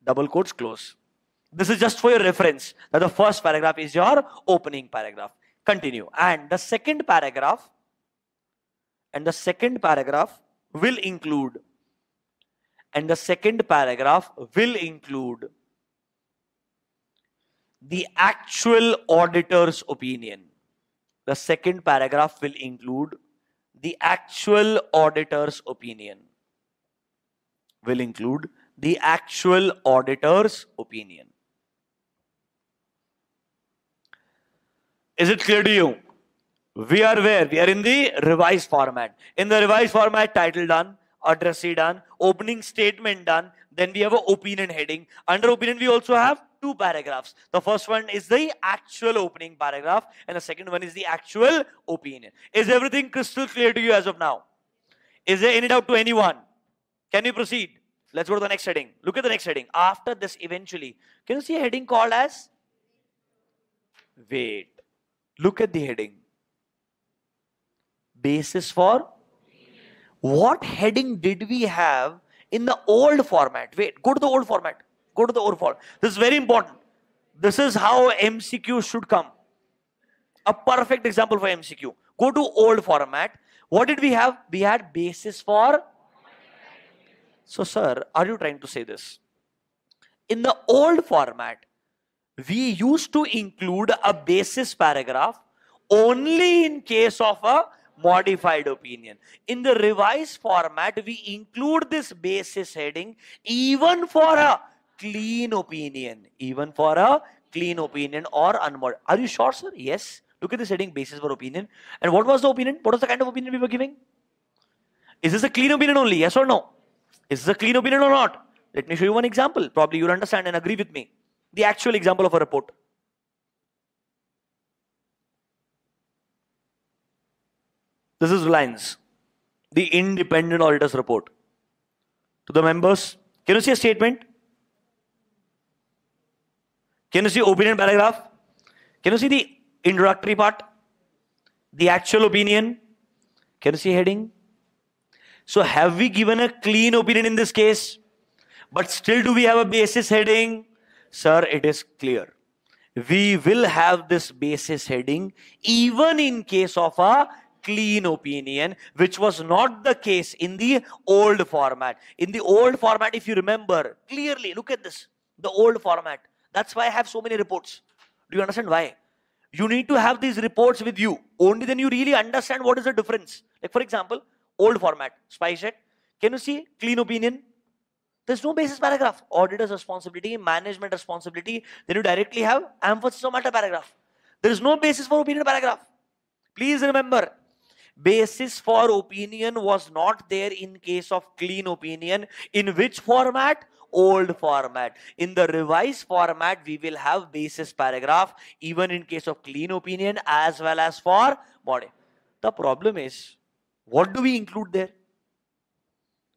double quotes close. This is just for your reference that the first paragraph is your opening paragraph. Continue. And the second paragraph, and the second paragraph will include, and the second paragraph will include the actual auditor's opinion. The second paragraph will include the actual auditor's opinion. Will include the actual auditor's opinion. Is it clear to you? We are where? We are in the revised format. In the revised format, title done, addressee done, opening statement done, then we have an opinion heading. Under opinion, we also have two paragraphs. The first one is the actual opening paragraph and the second one is the actual opinion. Is everything crystal clear to you as of now? Is there any doubt to anyone? Can we proceed? Let's go to the next heading. Look at the next heading. After this, eventually, can you see a heading called as? Wait. Look at the heading. Basis for? What heading did we have in the old format? Wait, go to the old format. Go to the old format. This is very important. This is how M C Q should come. A perfect example for M C Q. Go to old format. What did we have? We had basis for? So, sir, are you trying to say this? In the old format, we used to include a basis paragraph only in case of a modified opinion. In the revised format, we include this basis heading even for a clean opinion. Even for a clean opinion or unmodified. Are you sure, sir? Yes. Look at this heading, basis for opinion. And what was the opinion? What was the kind of opinion we were giving? Is this a clean opinion only? Yes or no? Is this a clean opinion or not? Let me show you one example. Probably you'll understand and agree with me. The actual example of a report. This is Reliance, the independent auditor's report. To the members, can you see a statement? Can you see opinion paragraph? Can you see the introductory part? The actual opinion? Can you see heading? So have we given a clean opinion in this case? But still do we have a basis heading? Sir, it is clear. We will have this basis heading even in case of a clean opinion, which was not the case in the old format. In the old format, if you remember clearly, look at this, the old format. That's why I have so many reports. Do you understand why? You need to have these reports with you. Only then you really understand what is the difference. Like for example, old format, SpiceJet. Can you see clean opinion? There's no basis paragraph. Auditor's responsibility, management responsibility. Then you directly have emphasis on matter paragraph. There is no basis for opinion paragraph. Please remember, basis for opinion was not there in case of clean opinion. In which format? Old format. In the revised format, we will have basis paragraph even in case of clean opinion as well as for body. The problem is, what do we include there?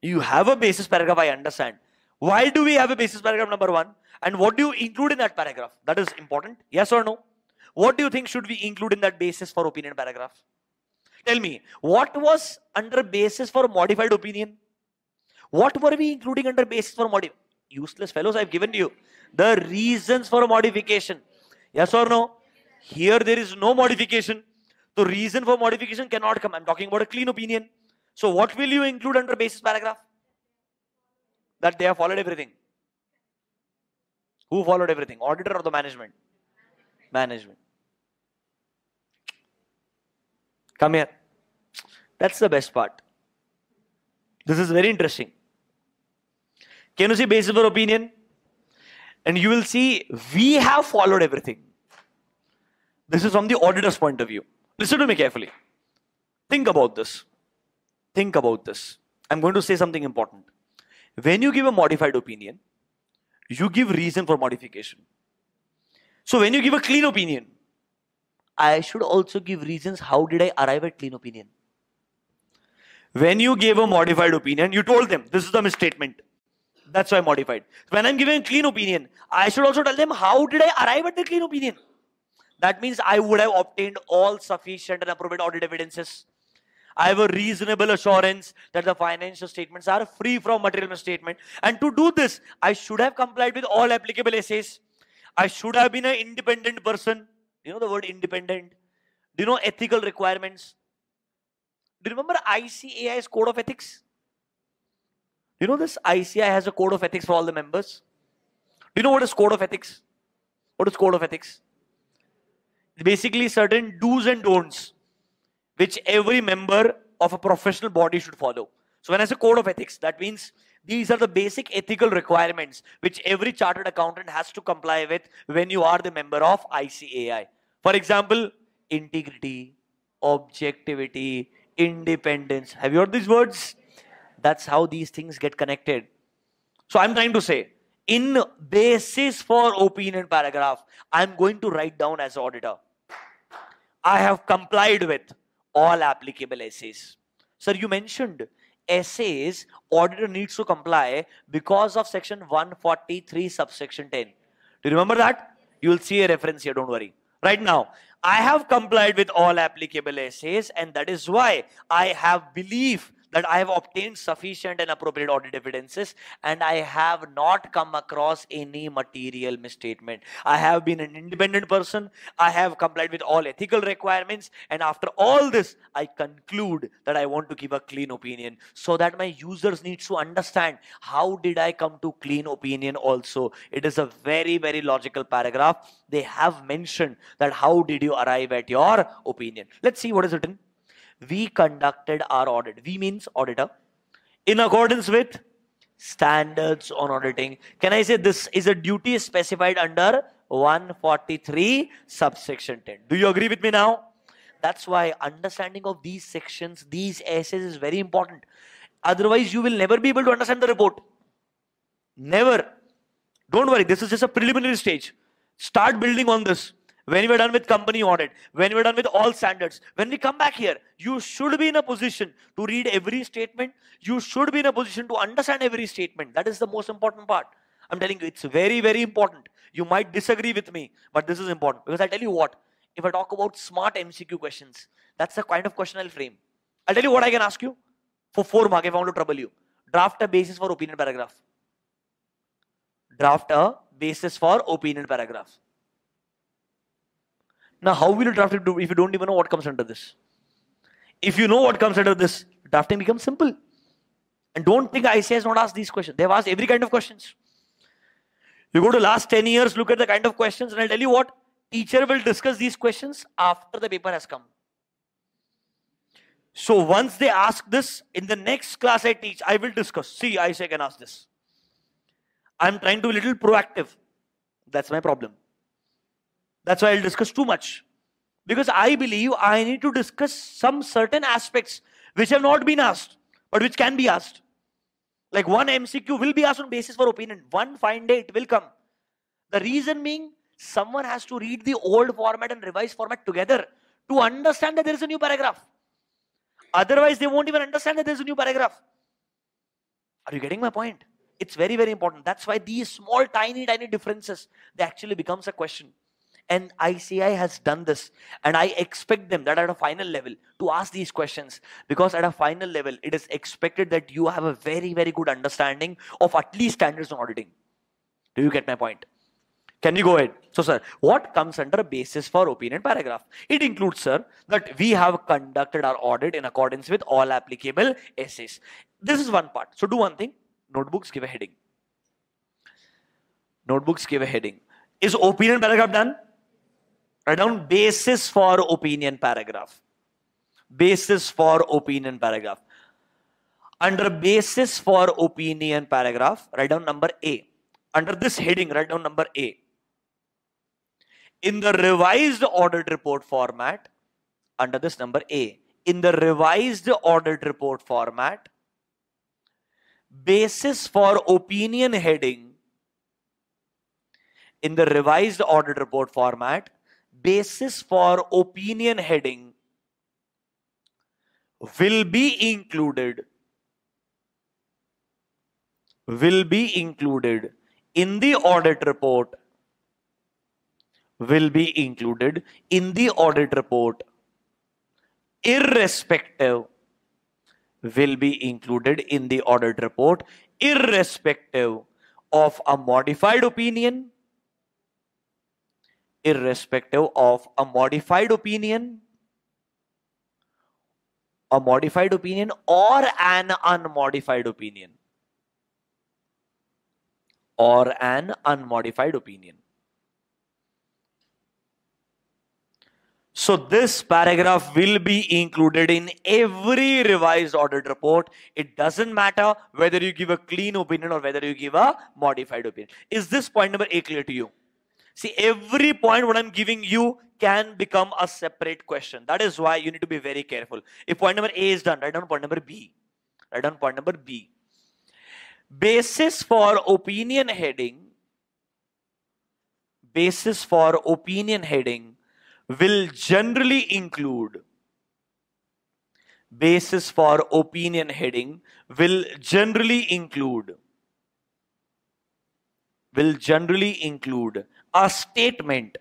You have a basis paragraph, I understand. Why do we have a basis paragraph number one? And what do you include in that paragraph? That is important. Yes or no? What do you think should we include in that basis for opinion paragraph? Tell me, what was under basis for modified opinion? What were we including under basis for modification? Useless fellows, I've given you the reasons for modification. Yes or no? Here there is no modification. The reason for modification cannot come. I'm talking about a clean opinion. So what will you include under basis paragraph? That they have followed everything. Who followed everything? Auditor or the management? Management. Come here. That's the best part. This is very interesting. Can you see basis for opinion? And you will see we have followed everything. This is from the auditor's point of view. Listen to me carefully. Think about this. Think about this. I'm going to say something important. When you give a modified opinion, you give reason for modification. So when you give a clean opinion, I should also give reasons how did I arrive at clean opinion. When you gave a modified opinion, you told them this is the misstatement. That's why modified. When I'm giving a clean opinion, I should also tell them how did I arrive at the clean opinion. That means I would have obtained all sufficient and appropriate audit evidences. I have a reasonable assurance that the financial statements are free from material misstatement. And to do this, I should have complied with all applicable S As. I should have been an independent person. You know the word independent? Do you know ethical requirements? Do you remember I C A I's code of ethics? Do you know this? I C A I has a code of ethics for all the members. Do you know what is code of ethics? What is code of ethics? Basically certain do's and don'ts which every member of a professional body should follow. So when I say code of ethics, that means these are the basic ethical requirements which every chartered accountant has to comply with when you are the member of I C A I. For example, integrity, objectivity, independence. Have you heard these words? That's how these things get connected. So I'm trying to say, in basis for opinion paragraph, I'm going to write down as auditor, I have complied with all applicable S As. Sir, you mentioned S As, auditor needs to comply because of section one forty-three subsection ten. Do you remember that? You will see a reference here, don't worry. Right now, I have complied with all applicable S As and that is why I have belief that I have obtained sufficient and appropriate audit evidences and I have not come across any material misstatement. I have been an independent person. I have complied with all ethical requirements. And after all this, I conclude that I want to give a clean opinion so that my users need to understand how did I come to clean opinion also. It is a very, very logical paragraph. They have mentioned that how did you arrive at your opinion. Let's see what is written. We conducted our audit. We means auditor. In accordance with standards on auditing. Can I say this is a duty specified under one forty-three subsection ten. Do you agree with me now? That's why understanding of these sections, these essays is very important. Otherwise, you will never be able to understand the report. Never. Don't worry. This is just a preliminary stage. Start building on this. When we're done with company audit, when we're done with all standards, when we come back here, you should be in a position to read every statement. You should be in a position to understand every statement. That is the most important part. I'm telling you, it's very, very important. You might disagree with me, but this is important. Because I'll tell you what, if I talk about smart M C Q questions, that's the kind of question I'll frame. I'll tell you what I can ask you for four mark if I want to trouble you. Draft a basis for opinion paragraph. Draft a basis for opinion paragraph. Now, how will you draft it if you don't even know what comes under this? If you know what comes under this, drafting becomes simple. And don't think I C A I has not asked these questions. They have asked every kind of questions. You go to last ten years, look at the kind of questions, and I'll tell you what, teacher will discuss these questions after the paper has come. So once they ask this, in the next class I teach, I will discuss. See, I C A I can ask this. I'm trying to be a little proactive. That's my problem. That's why I'll discuss too much. Because I believe I need to discuss some certain aspects which have not been asked, but which can be asked. Like one M C Q will be asked on basis for opinion. One fine day it will come. The reason being, someone has to read the old format and revised format together to understand that there is a new paragraph. Otherwise, they won't even understand that there is a new paragraph. Are you getting my point? It's very, very important. That's why these small, tiny, tiny differences, they actually becomes a question. And I C A I has done this, and I expect them that at a final level to ask these questions, because at a final level, it is expected that you have a very, very good understanding of at least standards on auditing. Do you get my point? Can you go ahead? So, sir, what comes under basis for opinion paragraph? It includes, sir, that we have conducted our audit in accordance with all applicable S As. This is one part. So, do one thing. Notebooks, give a heading. Notebooks, give a heading. Is opinion paragraph done? Write down basis for opinion paragraph. Basis for opinion paragraph. Under basis for opinion paragraph, write down number A. Under this heading, write down number A. In the revised audit report format, under this number A, in the revised audit report format, basis for opinion heading, in the revised audit report format, basis for opinion heading will be included, will be included in the audit report, will be included in the audit report, irrespective, will be included in the audit report, irrespective of a modified opinion, irrespective of a modified opinion, a modified opinion or an unmodified opinion, or an unmodified opinion. So this paragraph will be included in every revised audit report. It doesn't matter whether you give a clean opinion or whether you give a modified opinion. Is this point number A clear to you? See, every point what I'm giving you can become a separate question. That is why you need to be very careful. If point number A is done, write down point number B. Write down point number B. Basis for opinion heading. Basis for opinion heading will generally include, basis for opinion heading will generally include, will generally include a statement,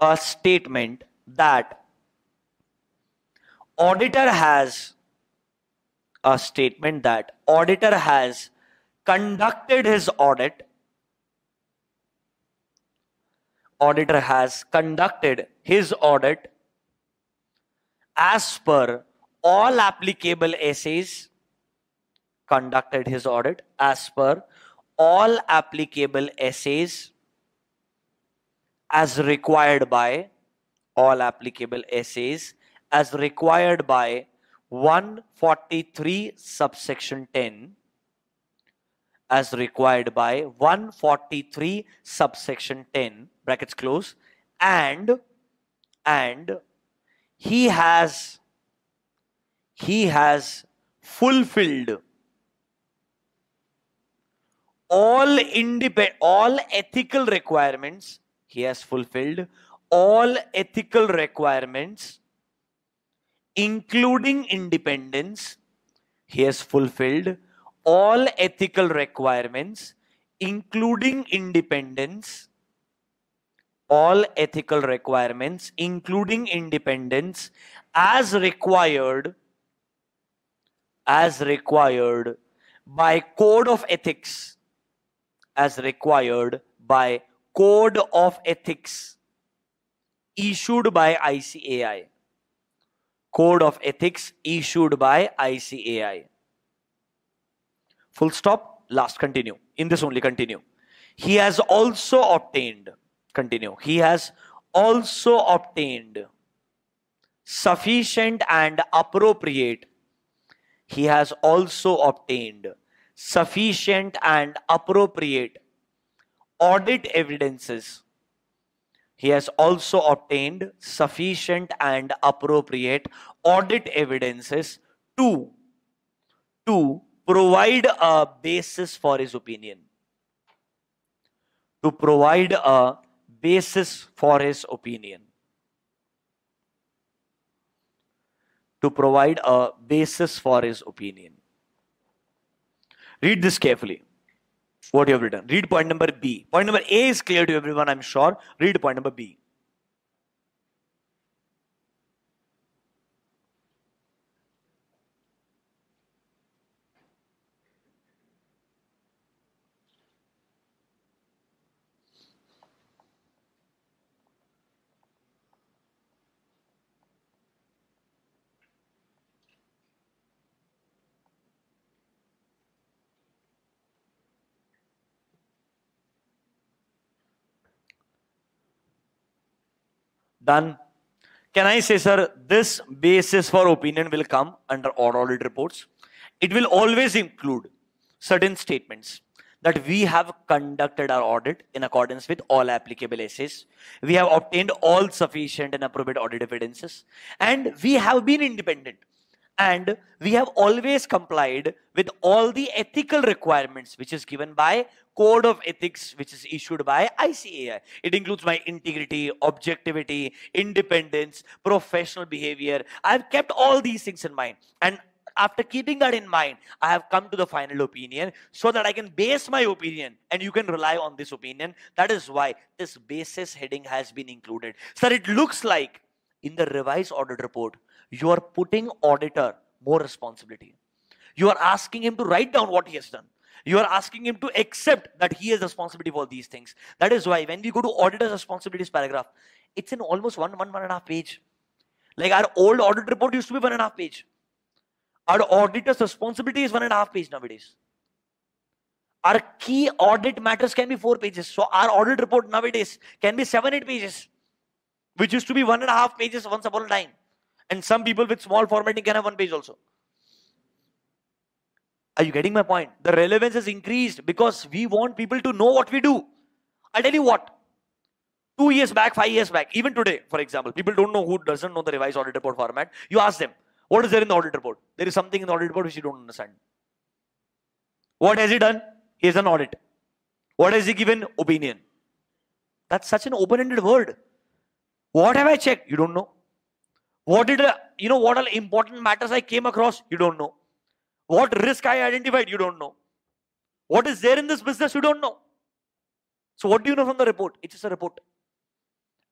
a statement that auditor has, a statement that auditor has conducted his audit, auditor has conducted his audit as per all applicable S As, conducted his audit as per all applicable S As as required by all applicable S As as required by one forty-three subsection ten, as required by one forty-three subsection ten, brackets close, and and he has he has fulfilled all independent all ethical requirements, he has fulfilled all ethical requirements including independence, he has fulfilled all ethical requirements, including independence, all ethical requirements, including independence, as required, as required by Code of Ethics, as required by Code of Ethics issued by I C A I, Code of Ethics issued by I C A I. Full stop, last continue. In this only continue. He has also obtained, continue. He has also obtained sufficient and appropriate. He has also obtained sufficient and appropriate audit evidences. He has also obtained sufficient and appropriate audit evidences to, to provide a basis for his opinion, to provide a basis for his opinion, to provide a basis for his opinion. Read this carefully, what you have written. Read point number B. Point number A is clear to everyone, I'm sure. Read point number B. Done. Can I say, sir, this basis for opinion will come under audit reports. It will always include certain statements that we have conducted our audit in accordance with all applicable S As. We have obtained all sufficient and appropriate audit evidences. And we have been independent. And we have always complied with all the ethical requirements which is given by Code of Ethics which is issued by I C A I. It includes my integrity, objectivity, independence, professional behavior. I have kept all these things in mind. And after keeping that in mind, I have come to the final opinion so that I can base my opinion and you can rely on this opinion. That is why this basis heading has been included. Sir, it looks like in the revised audit report, you are putting auditor more responsibility. You are asking him to write down what he has done. You are asking him to accept that he has responsibility for these things. That is why when we go to auditor's responsibilities paragraph, it's in almost one, one, one and a half page. Like our old audit report used to be one and a half page. Our auditor's responsibility is one and a half page nowadays. Our key audit matters can be four pages. So our audit report nowadays can be seven, eight pages, which used to be one and a half pages once upon a time. And some people with small formatting can have one page also. Are you getting my point? The relevance has increased because we want people to know what we do. I'll tell you what. Two years back, five years back, even today, for example, people don't know who doesn't know the revised audit report format. You ask them, what is there in the audit report? There is something in the audit report which you don't understand. What has he done? He has an audit. What has he given? Opinion. That's such an open-ended word. What have I checked? You don't know. What did, you know, what all important matters I came across? You don't know. What risk I identified? You don't know. What is there in this business? You don't know. So what do you know from the report? It's just a report.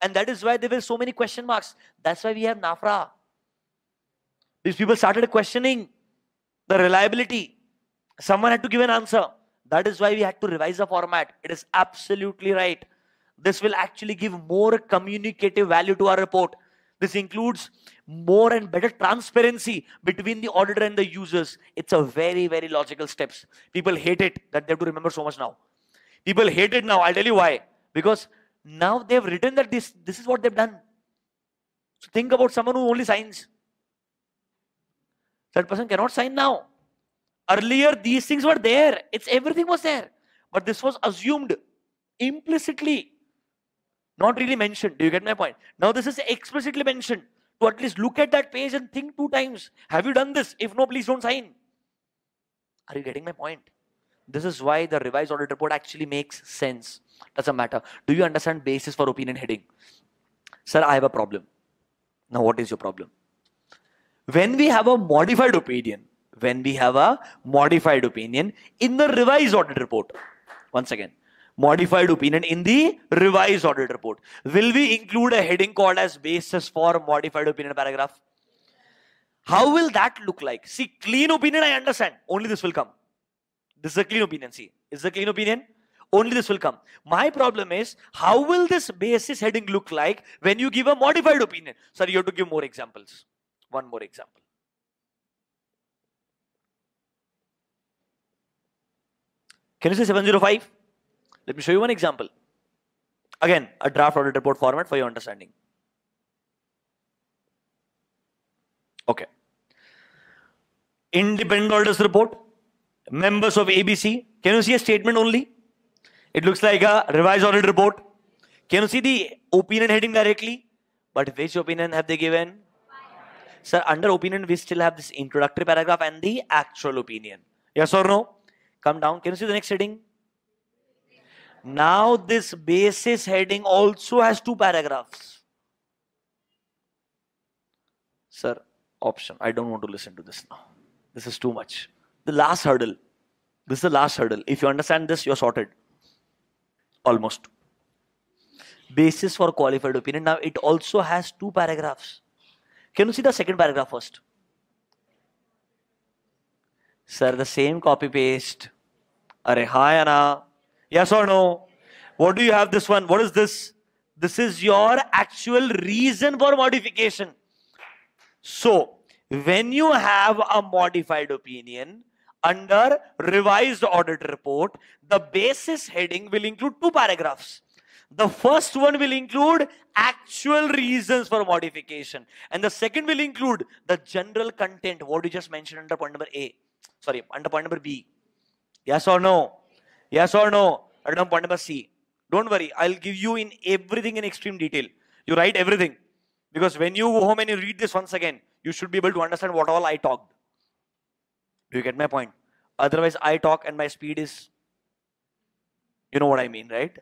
And that is why there were so many question marks. That's why we have NAFRA. These people started questioning the reliability. Someone had to give an answer. That is why we had to revise the format. It is absolutely right. This will actually give more communicative value to our report. This includes more and better transparency between the auditor and the users. It's a very, very logical steps. People hate it that they have to remember so much now. People hate it now. I'll tell you why. Because now they've written that this, this is what they've done. So think about someone who only signs. That person cannot sign now. Earlier, these things were there. It's everything was there. But this was assumed implicitly. Not really mentioned. Do you get my point? Now this is explicitly mentioned. To at least look at that page and think two times. Have you done this? If no, please don't sign. Are you getting my point? This is why the revised audit report actually makes sense. Doesn't matter. Do you understand basis for opinion heading? Sir, I have a problem. Now what is your problem? When we have a modified opinion, when we have a modified opinion in the revised audit report, once again, modified opinion in the revised audit report. Will we include a heading called as basis for modified opinion paragraph? How will that look like? See, clean opinion, I understand. Only this will come. This is a clean opinion. See, this is a clean opinion. Only this will come. My problem is, how will this basis heading look like when you give a modified opinion? Sir, you have to give more examples. One more example. Can you say seven oh five? Let me show you one example. Again, a draft audit report format for your understanding. Okay. Independent auditors report, members of A B C. Can you see a statement only? It looks like a revised audit report. Can you see the opinion heading directly? But which opinion have they given? Sir, under opinion, we still have this introductory paragraph and the actual opinion. Yes or no? Come down. Can you see the next heading? Now this basis heading also has two paragraphs. Sir, option. I don't want to listen to this now. This is too much. The last hurdle. This is the last hurdle. If you understand this, you're sorted. Almost. Basis for qualified opinion. Now it also has two paragraphs. Can you see the second paragraph first? Sir, the same copy paste. Arey hi Anna. Yes or no? What do you have this one? What is this? This is your actual reason for modification. So, when you have a modified opinion under revised audit report, the basis heading will include two paragraphs. The first one will include actual reasons for modification, and the second will include the general content, what you just mentioned under point number A. Sorry, under point number B. Yes or no? Yes or no? Under point number C. Don't worry, I'll give you in everything in extreme detail. You write everything, because when you go home and you read this once again, you should be able to understand what all I talked. Do you get my point? Otherwise, I talk and my speed is, you know what I mean, right?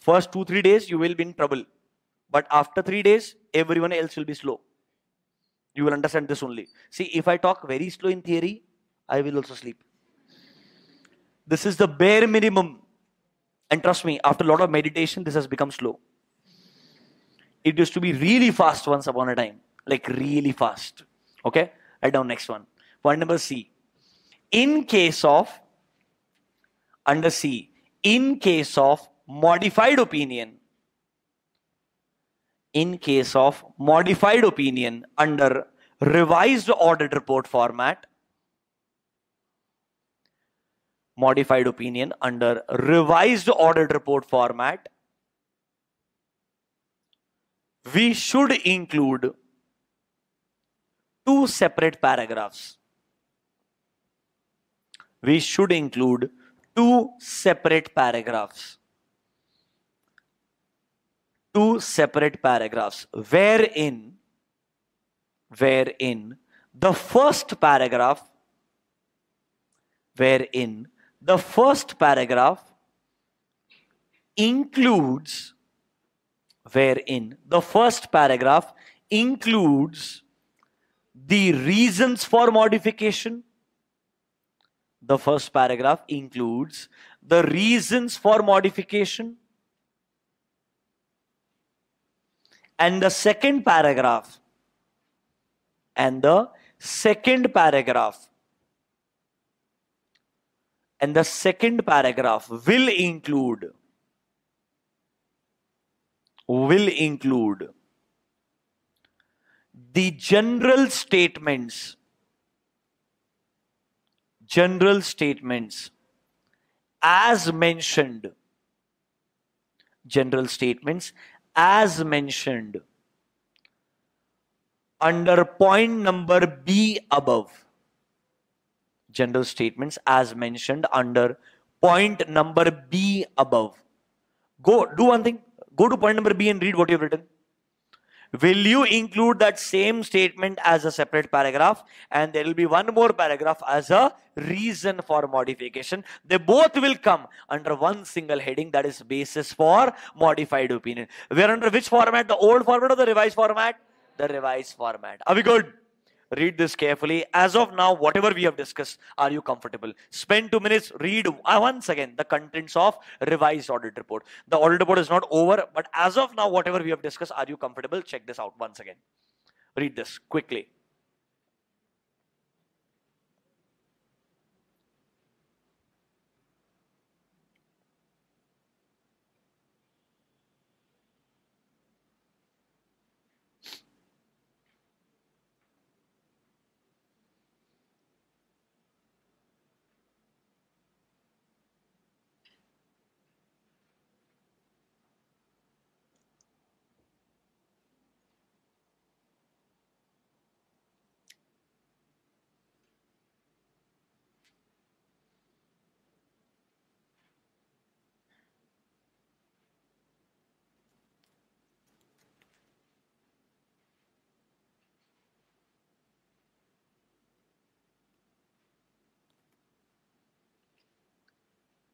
First two, three days, you will be in trouble. But after three days, everyone else will be slow. You will understand this only. See, if I talk very slow in theory, I will also sleep. This is the bare minimum. And trust me, after a lot of meditation, this has become slow. It used to be really fast once upon a time. Like really fast. Okay? Write down next one. Point number C. In case of, under C, in case of modified opinion, in case of modified opinion under revised audit report format, modified opinion under revised audit report format, we should include two separate paragraphs. We should include two separate paragraphs. Two separate paragraphs. Wherein, wherein the first paragraph, wherein the first paragraph includes, wherein the first paragraph includes the reasons for modification. The first paragraph includes the reasons for modification. And the second paragraph, and the second paragraph, and the second paragraph will include, will include the general statements, general statements as mentioned, general statements as mentioned under point number B above. General statements as mentioned under point number B above. Go, do one thing. Go to point number B and read what you've written. Will you include that same statement as a separate paragraph? And there will be one more paragraph as a reason for modification. They both will come under one single heading, that is basis for modified opinion. We are under which format? The old format or the revised format? The revised format. Are we good? Read this carefully. As of now, whatever we have discussed, are you comfortable? Spend two minutes, read once again the contents of revised audit report. The audit report is not over, but as of now, whatever we have discussed, are you comfortable? Check this out once again. Read this quickly.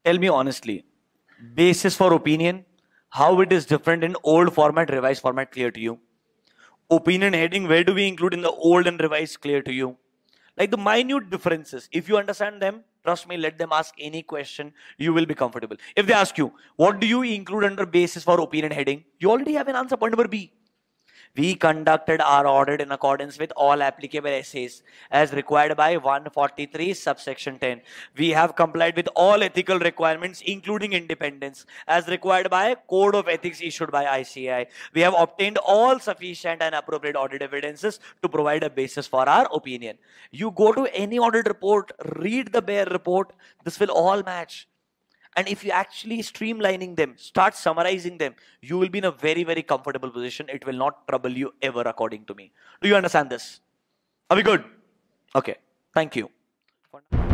Tell me honestly, basis for opinion, how it is different in old format, revised format, clear to you? Opinion heading, where do we include in the old and revised, clear to you? Like the minute differences, if you understand them, trust me, let them ask any question, you will be comfortable. If they ask you, what do you include under basis for opinion heading? You already have an answer, point number B. We conducted our audit in accordance with all applicable S As as required by one forty-three subsection ten. We have complied with all ethical requirements including independence as required by Code of Ethics issued by I C A I. We have obtained all sufficient and appropriate audit evidences to provide a basis for our opinion. You go to any audit report, read the bare report, this will all match. And if you actually streamlining them, start summarizing them, you will be in a very, very comfortable position. It will not trouble you ever, according to me. Do you understand this? Are we good? Okay. Thank you.